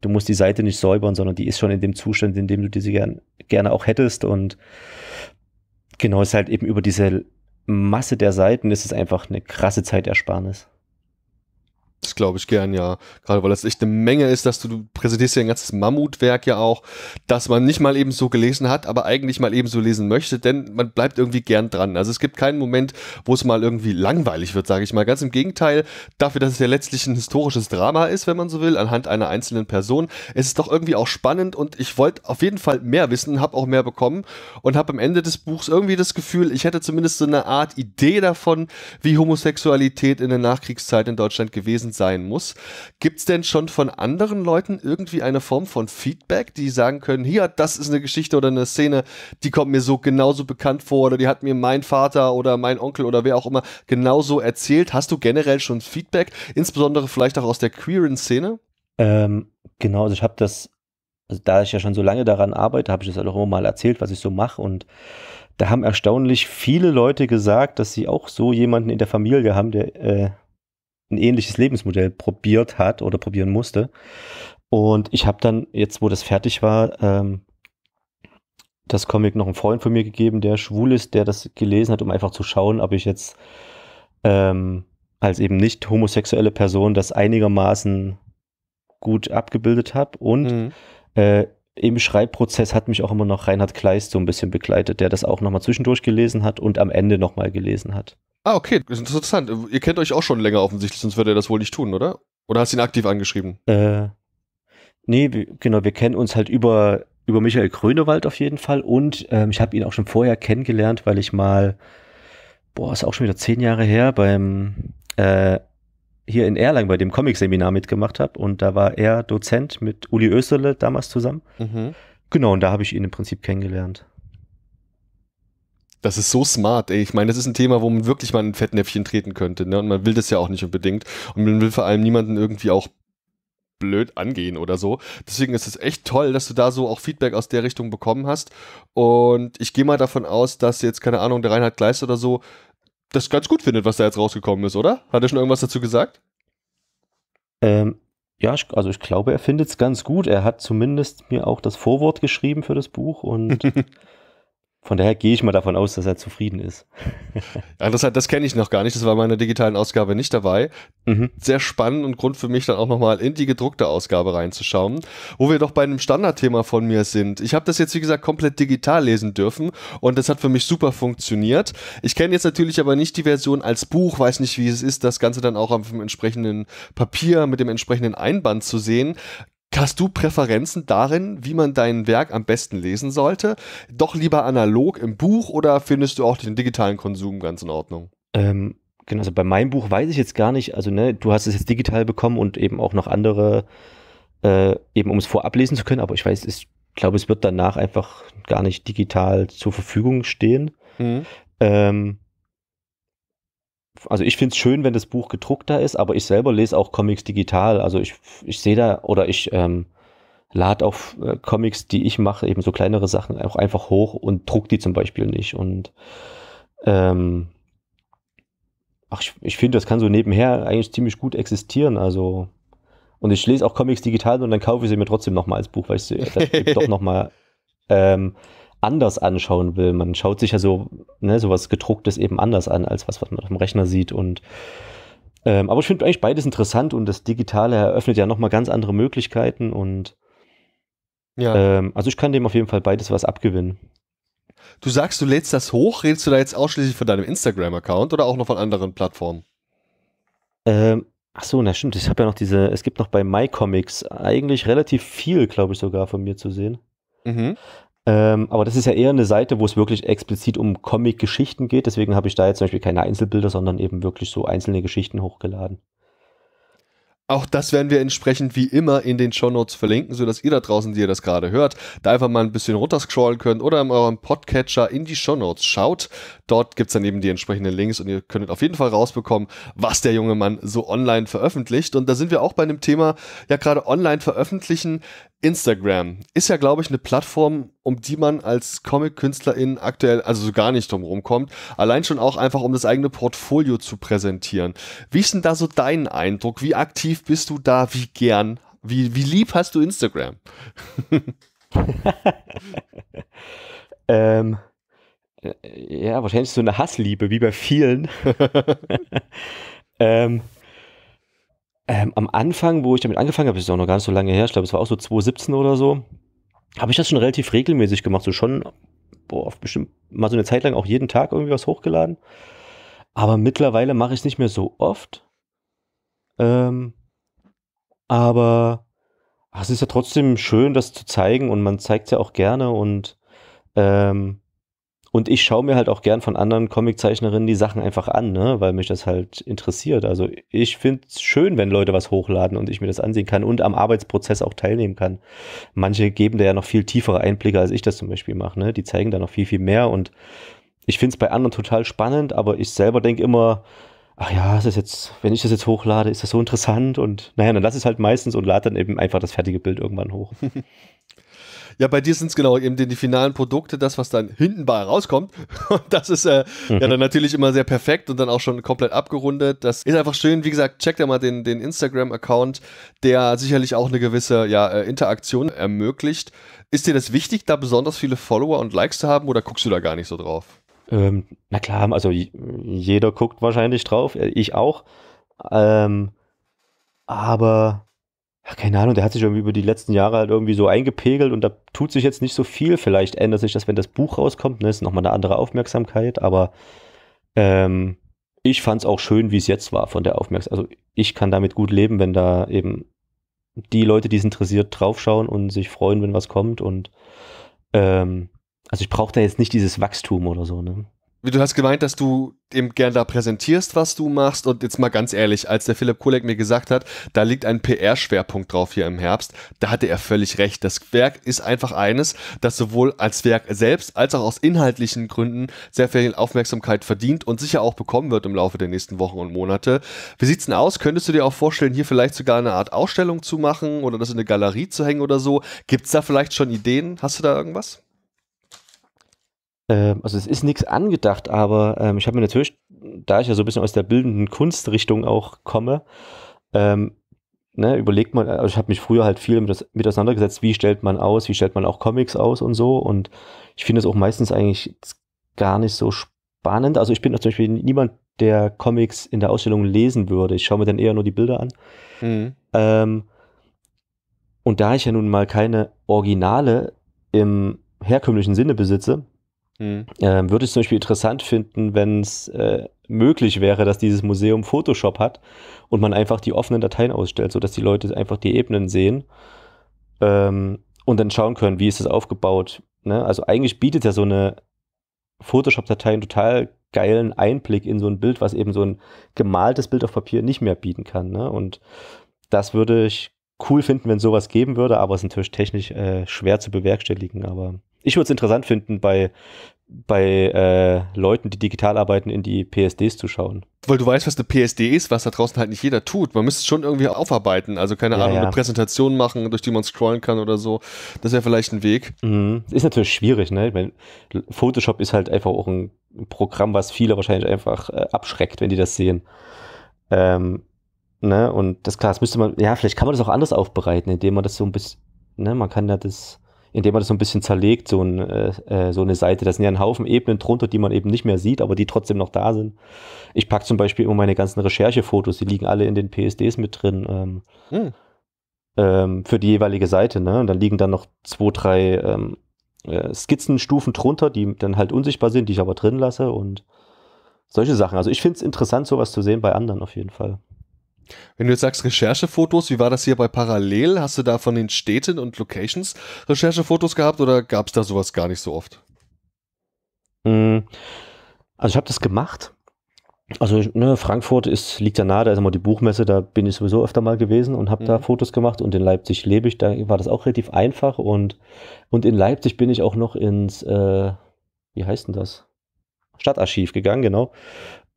du musst die Seite nicht säubern, sondern die ist schon in dem Zustand, in dem du diese gerne auch hättest. Und genau, es ist halt eben über diese Masse der Seiten ist es einfach eine krasse Zeitersparnis. Das glaube ich gern, ja. Gerade weil das echt eine Menge ist, dass du präsentierst ja ein ganzes Mammutwerk ja auch, dass man nicht mal eben so gelesen hat, aber eigentlich mal eben so lesen möchte, denn man bleibt irgendwie gern dran. Also es gibt keinen Moment, wo es mal irgendwie langweilig wird, sage ich mal. Ganz im Gegenteil, dafür, dass es ja letztlich ein historisches Drama ist, wenn man so will, anhand einer einzelnen Person, ist es doch irgendwie auch spannend und ich wollte auf jeden Fall mehr wissen, habe auch mehr bekommen und habe am Ende des Buchs irgendwie das Gefühl, ich hätte zumindest so eine Art Idee davon, wie Homosexualität in der Nachkriegszeit in Deutschland gewesen sein muss. Gibt es denn schon von anderen Leuten irgendwie eine Form von Feedback, die sagen können, hier, das ist eine Geschichte oder eine Szene, die kommt mir so genauso bekannt vor oder die hat mir mein Vater oder mein Onkel oder wer auch immer genauso erzählt. Hast du generell schon Feedback, insbesondere vielleicht auch aus der queeren Szene? Genau, also ich habe das, also da ich ja schon so lange daran arbeite, habe ich das halt auch immer mal erzählt, was ich so mache und da haben erstaunlich viele Leute gesagt, dass sie auch so jemanden in der Familie haben, der ein ähnliches Lebensmodell probiert hat oder probieren musste. Und ich habe dann, jetzt wo das fertig war, das Comic noch einem Freund von mir gegeben, der schwul ist, der das gelesen hat, um einfach zu schauen, ob ich jetzt als eben nicht homosexuelle Person das einigermaßen gut abgebildet habe. Und im Schreibprozess hat mich auch immer noch Reinhard Kleist so ein bisschen begleitet, der das auch nochmal zwischendurch gelesen hat und am Ende nochmal gelesen hat. Ah, okay, das ist interessant. Ihr kennt euch auch schon länger offensichtlich, sonst würde er das wohl nicht tun, oder? Oder hast du ihn aktiv angeschrieben? Nee, genau, wir kennen uns halt über Michael Groenewald auf jeden Fall und ich habe ihn auch schon vorher kennengelernt, weil ich mal, boah, ist auch schon wieder 10 Jahre her, beim hier in Erlangen bei dem Comic-Seminar mitgemacht habe und da war er Dozent mit Uli Oesterle damals zusammen. Mhm. Genau, und da habe ich ihn im Prinzip kennengelernt. Das ist so smart, ey. Ich meine, das ist ein Thema, wo man wirklich mal in ein Fettnäpfchen treten könnte, ne? Und man will das ja auch nicht unbedingt. Und man will vor allem niemanden irgendwie auch blöd angehen oder so. Deswegen ist es echt toll, dass du da so auch Feedback aus der Richtung bekommen hast. Und ich gehe mal davon aus, dass jetzt, keine Ahnung, der Reinhard Kleist oder so das ganz gut findet, was da jetzt rausgekommen ist, oder? Hat er schon irgendwas dazu gesagt? Ja, also ich glaube, er findet es ganz gut. Er hat zumindest mir auch das Vorwort geschrieben für das Buch und von daher gehe ich mal davon aus, dass er zufrieden ist. Ja, das kenne ich noch gar nicht. Das war in meiner digitalen Ausgabe nicht dabei. Mhm. Sehr spannend und Grund für mich dann auch nochmal in die gedruckte Ausgabe reinzuschauen, wo wir doch bei einem Standardthema von mir sind. Ich habe das jetzt, wie gesagt, komplett digital lesen dürfen und das hat für mich super funktioniert. Ich kenne jetzt natürlich aber nicht die Version als Buch, weiß nicht, wie es ist, das Ganze dann auch auf dem entsprechenden Papier mit dem entsprechenden Einband zu sehen. Hast du Präferenzen darin, wie man dein Werk am besten lesen sollte? Doch lieber analog im Buch oder findest du auch den digitalen Konsum ganz in Ordnung? Genau, also bei meinem Buch weiß ich jetzt gar nicht, also ne, du hast es jetzt digital bekommen und eben auch noch andere, eben um es vorab lesen zu können, aber ich weiß, ich glaube, es wird danach einfach gar nicht digital zur Verfügung stehen. Mhm. Also ich finde es schön, wenn das Buch gedruckt da ist, aber ich selber lese auch Comics digital. Also ich sehe da oder ich lade auch Comics, die ich mache, eben so kleinere Sachen auch einfach hoch und druck die zum Beispiel nicht. Und ich finde, das kann so nebenher eigentlich ziemlich gut existieren. Also und ich lese auch Comics digital und dann kaufe ich sie mir trotzdem nochmal als Buch, weil ich sie eben doch nochmal anders anschauen will. Man schaut sich ja so, ne, sowas Gedrucktes eben anders an, als was man auf dem Rechner sieht und Aber ich finde eigentlich beides interessant und das Digitale eröffnet ja nochmal ganz andere Möglichkeiten und ja. Also ich kann dem auf jeden Fall beides was abgewinnen. Du sagst, du lädst das hoch, redest du da jetzt ausschließlich von deinem Instagram-Account oder auch noch von anderen Plattformen? Achso, na stimmt, ich habe ja noch diese, es gibt noch bei MyComics eigentlich relativ viel, glaube ich, sogar von mir zu sehen. Mhm. Aber das ist ja eher eine Seite, wo es wirklich explizit um Comic-Geschichten geht, deswegen habe ich da jetzt zum Beispiel keine Einzelbilder, sondern eben wirklich so einzelne Geschichten hochgeladen. Auch das werden wir entsprechend wie immer in den Shownotes verlinken, sodass ihr da draußen, die ihr das gerade hört, da einfach mal ein bisschen runterscrollen könnt oder in eurem Podcatcher in die Shownotes schaut. Dort gibt es dann eben die entsprechenden Links und ihr könntet auf jeden Fall rausbekommen, was der junge Mann so online veröffentlicht. Und da sind wir auch bei einem Thema, ja gerade online veröffentlichen. Instagram ist ja, glaube ich, eine Plattform, um die man als Comic-Künstlerin aktuell also so gar nicht drumherum kommt. Allein schon auch einfach, um das eigene Portfolio zu präsentieren. Wie ist denn da so dein Eindruck? Wie aktiv bist du da? Wie gern? Wie lieb hast du Instagram? Ja, wahrscheinlich so eine Hassliebe, wie bei vielen. Am Anfang, wo ich damit angefangen habe, das ist auch noch gar nicht so lange her, ich glaube, es war auch so 2017 oder so, habe ich das schon relativ regelmäßig gemacht, so schon, boah, bestimmt mal so eine Zeit lang auch jeden Tag irgendwie was hochgeladen, aber mittlerweile mache ich es nicht mehr so oft, aber ach, es ist ja trotzdem schön, das zu zeigen und man zeigt es ja auch gerne und ich schaue mir halt auch gern von anderen Comiczeichnerinnen die Sachen einfach an, ne? Weil mich das halt interessiert. Also ich finde es schön, wenn Leute was hochladen und ich mir das ansehen kann und am Arbeitsprozess auch teilnehmen kann. Manche geben da ja noch viel tiefere Einblicke, als ich das zum Beispiel mache, ne? Die zeigen da noch viel, viel mehr und ich finde es bei anderen total spannend, aber ich selber denke immer, ach ja, ist das jetzt, wenn ich das jetzt hochlade, ist das so interessant und naja, dann lasse ich es halt meistens und lade dann eben einfach das fertige Bild irgendwann hoch. Ja, bei dir sind es genau eben die finalen Produkte, das, was dann hinten bei rauskommt. Und das ist ja dann natürlich immer sehr perfekt und dann auch schon komplett abgerundet. Das ist einfach schön. Wie gesagt, checkt ja mal den Instagram-Account, der sicherlich auch eine gewisse Interaktion ermöglicht. Ist dir das wichtig, da besonders viele Follower und Likes zu haben oder guckst du da gar nicht so drauf? Na klar, also jeder guckt wahrscheinlich drauf, ich auch. Aber... Ach, keine Ahnung, der hat sich irgendwie über die letzten Jahre halt irgendwie so eingepegelt und da tut sich jetzt nicht so viel. Vielleicht ändert sich das, wenn das Buch rauskommt, ne? Ist nochmal eine andere Aufmerksamkeit, aber ich fand es auch schön, wie es jetzt war von der Aufmerksamkeit. Also ich kann damit gut leben, wenn da eben die Leute, die es interessiert, draufschauen und sich freuen, wenn was kommt und also ich brauche da jetzt nicht dieses Wachstum oder so, ne? Du hast gemeint, dass du eben gern da präsentierst, was du machst und jetzt mal ganz ehrlich, als der Philipp Kolek mir gesagt hat, da liegt ein PR-Schwerpunkt drauf hier im Herbst, da hatte er völlig recht. Das Werk ist einfach eines, das sowohl als Werk selbst als auch aus inhaltlichen Gründen sehr viel Aufmerksamkeit verdient und sicher auch bekommen wird im Laufe der nächsten Wochen und Monate. Wie sieht's denn aus? Könntest du dir auch vorstellen, hier vielleicht sogar eine Art Ausstellung zu machen oder das in eine Galerie zu hängen oder so? Gibt's da vielleicht schon Ideen? Hast du da irgendwas? Also es ist nichts angedacht, aber ich habe mir natürlich, da ich ja so ein bisschen aus der bildenden Kunstrichtung auch komme, ne, überlegt man, also ich habe mich früher halt viel mit auseinandergesetzt, wie stellt man aus, wie stellt man auch Comics aus und so und ich finde es auch meistens eigentlich gar nicht so spannend, also ich bin zum Beispiel niemand, der Comics in der Ausstellung lesen würde, ich schaue mir dann eher nur die Bilder an. Mhm. Und da ich ja nun mal keine Originale im herkömmlichen Sinne besitze, würde ich zum Beispiel interessant finden, wenn es möglich wäre, dass dieses Museum Photoshop hat und man einfach die offenen Dateien ausstellt, sodass die Leute einfach die Ebenen sehen und dann schauen können, wie ist das aufgebaut. Ne? Also eigentlich bietet ja so eine Photoshop-Datei einen total geilen Einblick in so ein Bild, was eben so ein gemaltes Bild auf Papier nicht mehr bieten kann. Ne? Und das würde ich cool finden, wenn es sowas geben würde, aber es ist natürlich technisch schwer zu bewerkstelligen, aber... Ich würde es interessant finden, bei Leuten, die digital arbeiten, in die PSDs zu schauen. Weil du weißt, was eine PSD ist, was da draußen halt nicht jeder tut. Man müsste es schon irgendwie aufarbeiten. Also keine Ahnung, eine Präsentation machen, durch die man scrollen kann oder so. Das wäre vielleicht ein Weg. Mhm. Ist natürlich schwierig, ne? Ich meine, Photoshop ist halt einfach auch ein Programm, was viele wahrscheinlich einfach abschreckt, wenn die das sehen. Ne? Und das, klar, das müsste man, ja, vielleicht kann man das auch anders aufbereiten, indem man das so ein bisschen, ne, man kann ja das... indem man das so ein bisschen zerlegt, so eine Seite. Das sind ja ein Haufen Ebenen drunter, die man eben nicht mehr sieht, aber die trotzdem noch da sind. Ich packe zum Beispiel immer meine ganzen Recherchefotos, die liegen alle in den PSDs mit drin, für die jeweilige Seite. Ne? Und dann liegen dann noch 2, 3 Skizzenstufen drunter, die dann halt unsichtbar sind, die ich aber drin lasse und solche Sachen. Also ich finde es interessant, sowas zu sehen bei anderen auf jeden Fall. Wenn du jetzt sagst Recherchefotos, wie war das hier bei Parallel? Hast du da von den Städten und Locations Recherchefotos gehabt oder gab es da sowas gar nicht so oft? Also ich habe das gemacht. Also ne, Frankfurt liegt ja nahe, da ist immer die Buchmesse, da bin ich sowieso öfter mal gewesen und habe da Fotos gemacht und in Leipzig lebe ich, da war das auch relativ einfach und in Leipzig bin ich auch noch ins, wie heißt denn das? Stadtarchiv gegangen, genau.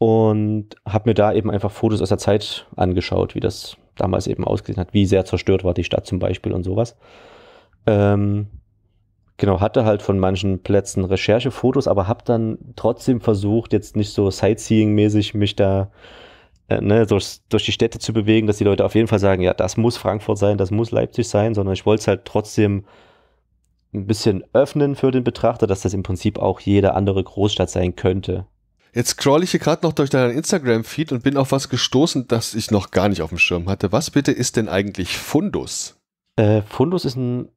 Und habe mir da eben einfach Fotos aus der Zeit angeschaut, wie das damals eben ausgesehen hat, wie sehr zerstört war die Stadt zum Beispiel und sowas. Genau, hatte halt von manchen Plätzen Recherchefotos, aber habe dann trotzdem versucht, jetzt nicht so Sightseeing-mäßig mich da durch die Städte zu bewegen, dass die Leute auf jeden Fall sagen, ja, das muss Frankfurt sein, das muss Leipzig sein, sondern ich wollte es halt trotzdem ein bisschen öffnen für den Betrachter, dass das im Prinzip auch jede andere Großstadt sein könnte. Jetzt scroll ich hier gerade noch durch deinen Instagram-Feed und bin auf was gestoßen, das ich noch gar nicht auf dem Schirm hatte. Was bitte ist denn eigentlich Fundus? Fundus ist ein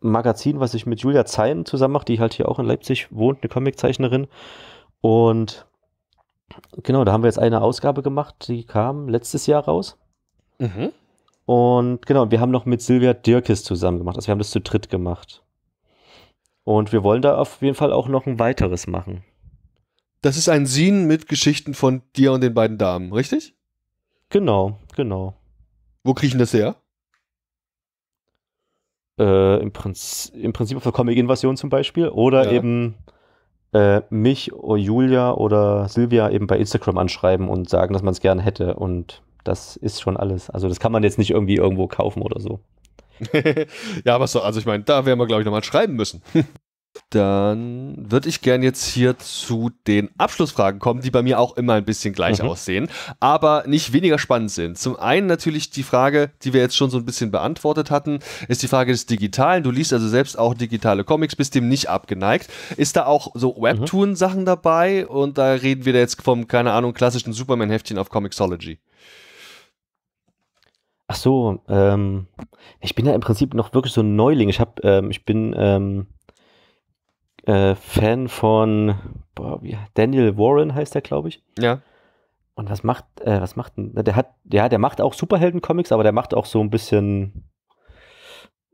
Magazin, was ich mit Julia Zein zusammen mache, die halt hier auch in Leipzig wohnt, eine Comiczeichnerin. Und genau, da haben wir jetzt eine Ausgabe gemacht, die kam letztes Jahr raus. Und genau, wir haben noch mit Silvia Dirkes zusammen gemacht, also wir haben das zu dritt gemacht. Und wir wollen da auf jeden Fall auch noch ein weiteres machen. Das ist ein Zine mit Geschichten von dir und den beiden Damen, richtig? Genau, genau. Wo kriege ich denn das her? Im Prinzip auf der Comic Invasion zum Beispiel oder eben mich oder Julia oder Silvia eben bei Instagram anschreiben und sagen, dass man es gerne hätte und das ist schon alles. Also das kann man jetzt nicht irgendwie irgendwo kaufen oder so. Ja, aber so, also ich meine, da werden wir glaube ich nochmal schreiben müssen. Dann würde ich gerne jetzt hier zu den Abschlussfragen kommen, die bei mir auch immer ein bisschen gleich aussehen, aber nicht weniger spannend sind. Zum einen natürlich die Frage, die wir jetzt schon so ein bisschen beantwortet hatten, ist die Frage des Digitalen. Du liest also selbst auch digitale Comics, bist dem nicht abgeneigt. Ist da auch so Webtoon-Sachen dabei? Und da reden wir jetzt vom, keine Ahnung, klassischen Superman-Heftchen auf Comixology. Ach so, ich bin ja im Prinzip noch wirklich so ein Neuling. Ich bin Fan von Daniel Warren heißt der, glaube ich. Ja. Und was macht denn? Der macht auch Superhelden-Comics, aber der macht auch so ein bisschen,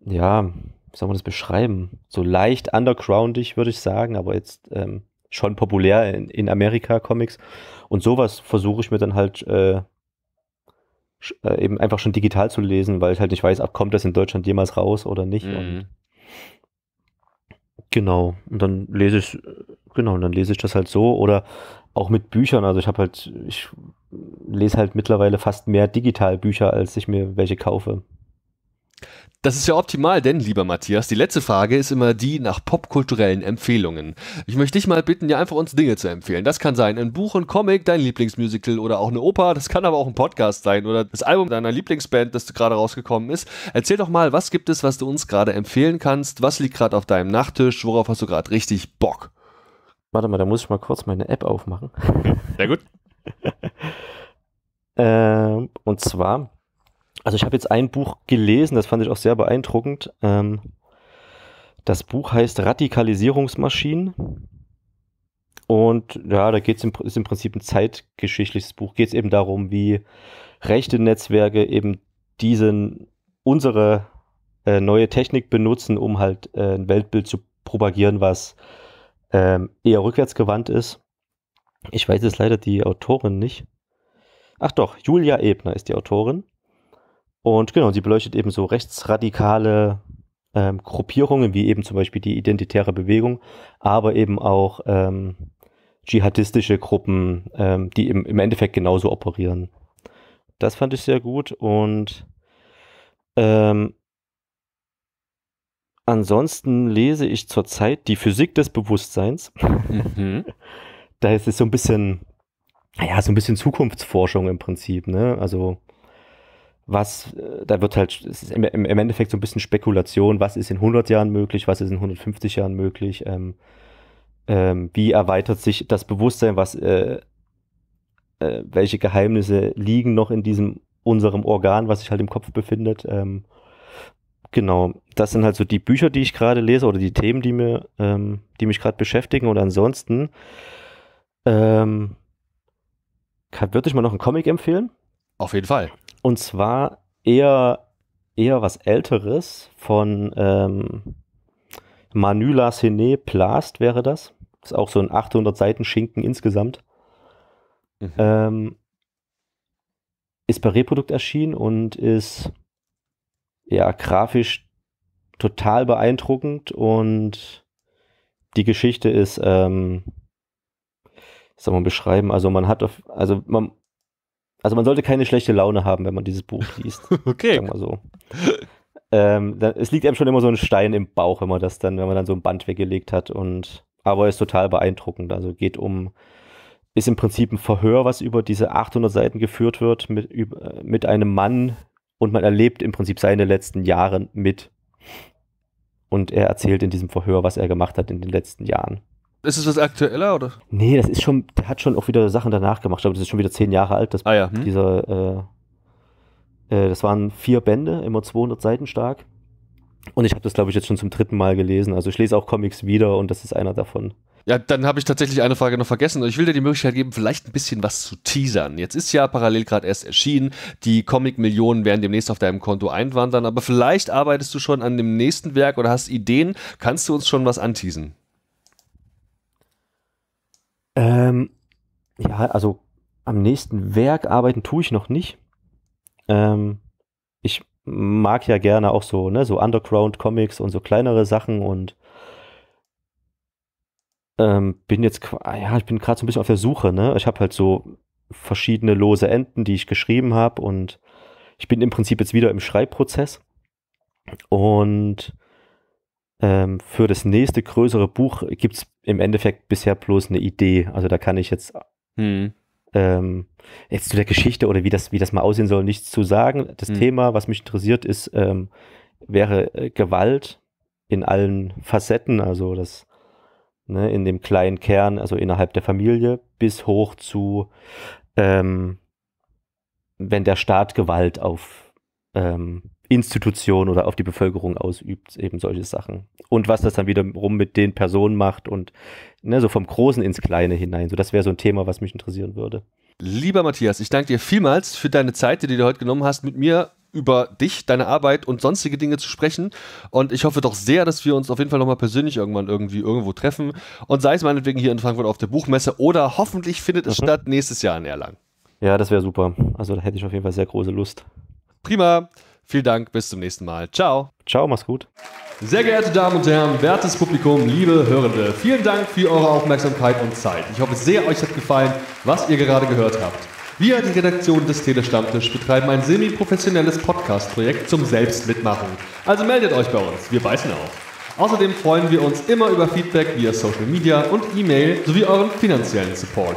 ja, wie soll man das beschreiben? So leicht undergroundig, würde ich sagen, aber jetzt schon populär in Amerika Comics. Und sowas versuche ich mir dann halt eben einfach schon digital zu lesen, weil ich halt nicht weiß, kommt das in Deutschland jemals raus oder nicht. Und genau, und dann lese ich, das halt so oder auch mit Büchern, also ich lese halt mittlerweile fast mehr digital Bücher, als ich mir welche kaufe. Das ist ja optimal, denn, lieber Matthias, die letzte Frage ist immer die nach popkulturellen Empfehlungen. Ich möchte dich mal bitten, dir einfach uns Dinge zu empfehlen. Das kann sein ein Buch, ein Comic, dein Lieblingsmusical oder auch eine Oper. Das kann aber auch ein Podcast sein oder das Album deiner Lieblingsband, das gerade rausgekommen ist. Erzähl doch mal, was gibt es, was du uns gerade empfehlen kannst? Was liegt gerade auf deinem Nachttisch? Worauf hast du gerade richtig Bock? Warte mal, da muss ich mal kurz meine App aufmachen. Sehr gut. Und zwar... Also ich habe jetzt ein Buch gelesen, das fand ich auch sehr beeindruckend. Das Buch heißt Radikalisierungsmaschinen und ja, da geht's ist im Prinzip ein zeitgeschichtliches Buch. Geht es eben darum, wie rechte Netzwerke eben unsere neue Technik benutzen, um halt ein Weltbild zu propagieren, was eher rückwärtsgewandt ist. Ich weiß jetzt leider die Autorin nicht. Ach doch, Julia Ebner ist die Autorin. Und genau, sie beleuchtet eben so rechtsradikale Gruppierungen, wie eben zum Beispiel die Identitäre Bewegung, aber eben auch dschihadistische Gruppen, die im Endeffekt genauso operieren. Das fand ich sehr gut und ansonsten lese ich zurzeit die Physik des Bewusstseins. Da ist es so ein bisschen, ja, so ein bisschen Zukunftsforschung im Prinzip, ne? Also da wird halt, es ist im Endeffekt so ein bisschen Spekulation, was ist in 100 Jahren möglich, was ist in 150 Jahren möglich, wie erweitert sich das Bewusstsein, welche Geheimnisse liegen noch in unserem Organ, was sich halt im Kopf befindet. Genau, das sind halt so die Bücher, die ich gerade lese, oder die Themen, die mich gerade beschäftigen, und ansonsten würde ich mal noch einen Comic empfehlen. Auf jeden Fall. Und zwar eher was Älteres von Manula Sene Plast wäre das. Ist auch so ein 800 Seiten Schinken insgesamt. Mhm. Ist bei Reprodukt erschienen und ist ja grafisch total beeindruckend, und die Geschichte ist, das soll man beschreiben, man sollte keine schlechte Laune haben, wenn man dieses Buch liest. Okay. Sagen wir so. Es liegt einem schon immer so ein Stein im Bauch, wenn man dann so ein Band weggelegt hat. Aber ist total beeindruckend. Also ist im Prinzip ein Verhör, was über diese 800 Seiten geführt wird mit einem Mann, und man erlebt im Prinzip seine letzten Jahre mit. Und er erzählt in diesem Verhör, was er gemacht hat in den letzten Jahren. Ist es was aktueller, oder? Nee, der hat schon auch wieder Sachen danach gemacht, aber das ist schon wieder 10 Jahre alt. Das waren 4 Bände, immer 200 Seiten stark. Und ich habe das, glaube ich, jetzt schon zum 3. Mal gelesen. Also ich lese auch Comics wieder, und das ist einer davon. Ja, dann habe ich tatsächlich eine Frage noch vergessen. Ich will dir die Möglichkeit geben, vielleicht ein bisschen was zu teasern. Jetzt ist ja Parallel gerade erst erschienen. Die Comic-Millionen werden demnächst auf deinem Konto einwandern. Aber vielleicht arbeitest du schon an dem nächsten Werk oder hast Ideen. Kannst du uns schon was anteasen? Ja, also am nächsten Werk arbeiten tue ich noch nicht. Ich mag ja gerne auch so, so Underground-Comics und so kleinere Sachen, und ich bin gerade so ein bisschen auf der Suche, Ich habe halt so verschiedene lose Enden, die ich geschrieben habe, und ich bin im Prinzip jetzt wieder im Schreibprozess, und für das nächste größere Buch gibt es im Endeffekt bisher bloß eine Idee. Also da kann ich jetzt zu der Geschichte oder wie das mal aussehen soll, nichts zu sagen. Das Thema, was mich interessiert, ist, wäre Gewalt in allen Facetten, also das in dem kleinen Kern, also innerhalb der Familie, bis hoch zu, wenn der Staat Gewalt auf Institutionen oder auf die Bevölkerung ausübt, eben solche Sachen. Und was das dann wiederum mit den Personen macht, und so vom Großen ins Kleine hinein. So, das wäre so ein Thema, was mich interessieren würde. Lieber Matthias, ich danke dir vielmals für deine Zeit, die du dir heute genommen hast, mit mir über dich, deine Arbeit und sonstige Dinge zu sprechen. Und ich hoffe doch sehr, dass wir uns auf jeden Fall nochmal persönlich irgendwann irgendwo treffen. Und sei es meinetwegen hier in Frankfurt auf der Buchmesse, oder hoffentlich findet es statt nächstes Jahr in Erlangen. Ja, das wäre super. Also da hätte ich auf jeden Fall sehr große Lust. Prima. Vielen Dank, bis zum nächsten Mal. Ciao. Ciao, mach's gut. Sehr geehrte Damen und Herren, wertes Publikum, liebe Hörende, vielen Dank für eure Aufmerksamkeit und Zeit. Ich hoffe sehr, euch hat gefallen, was ihr gerade gehört habt. Wir, die Redaktion des Tele-Stammtisch, betreiben ein semi-professionelles Podcast-Projekt zum Selbstmitmachen. Also meldet euch bei uns, wir beißen auf. Außerdem freuen wir uns immer über Feedback via Social Media und E-Mail sowie euren finanziellen Support.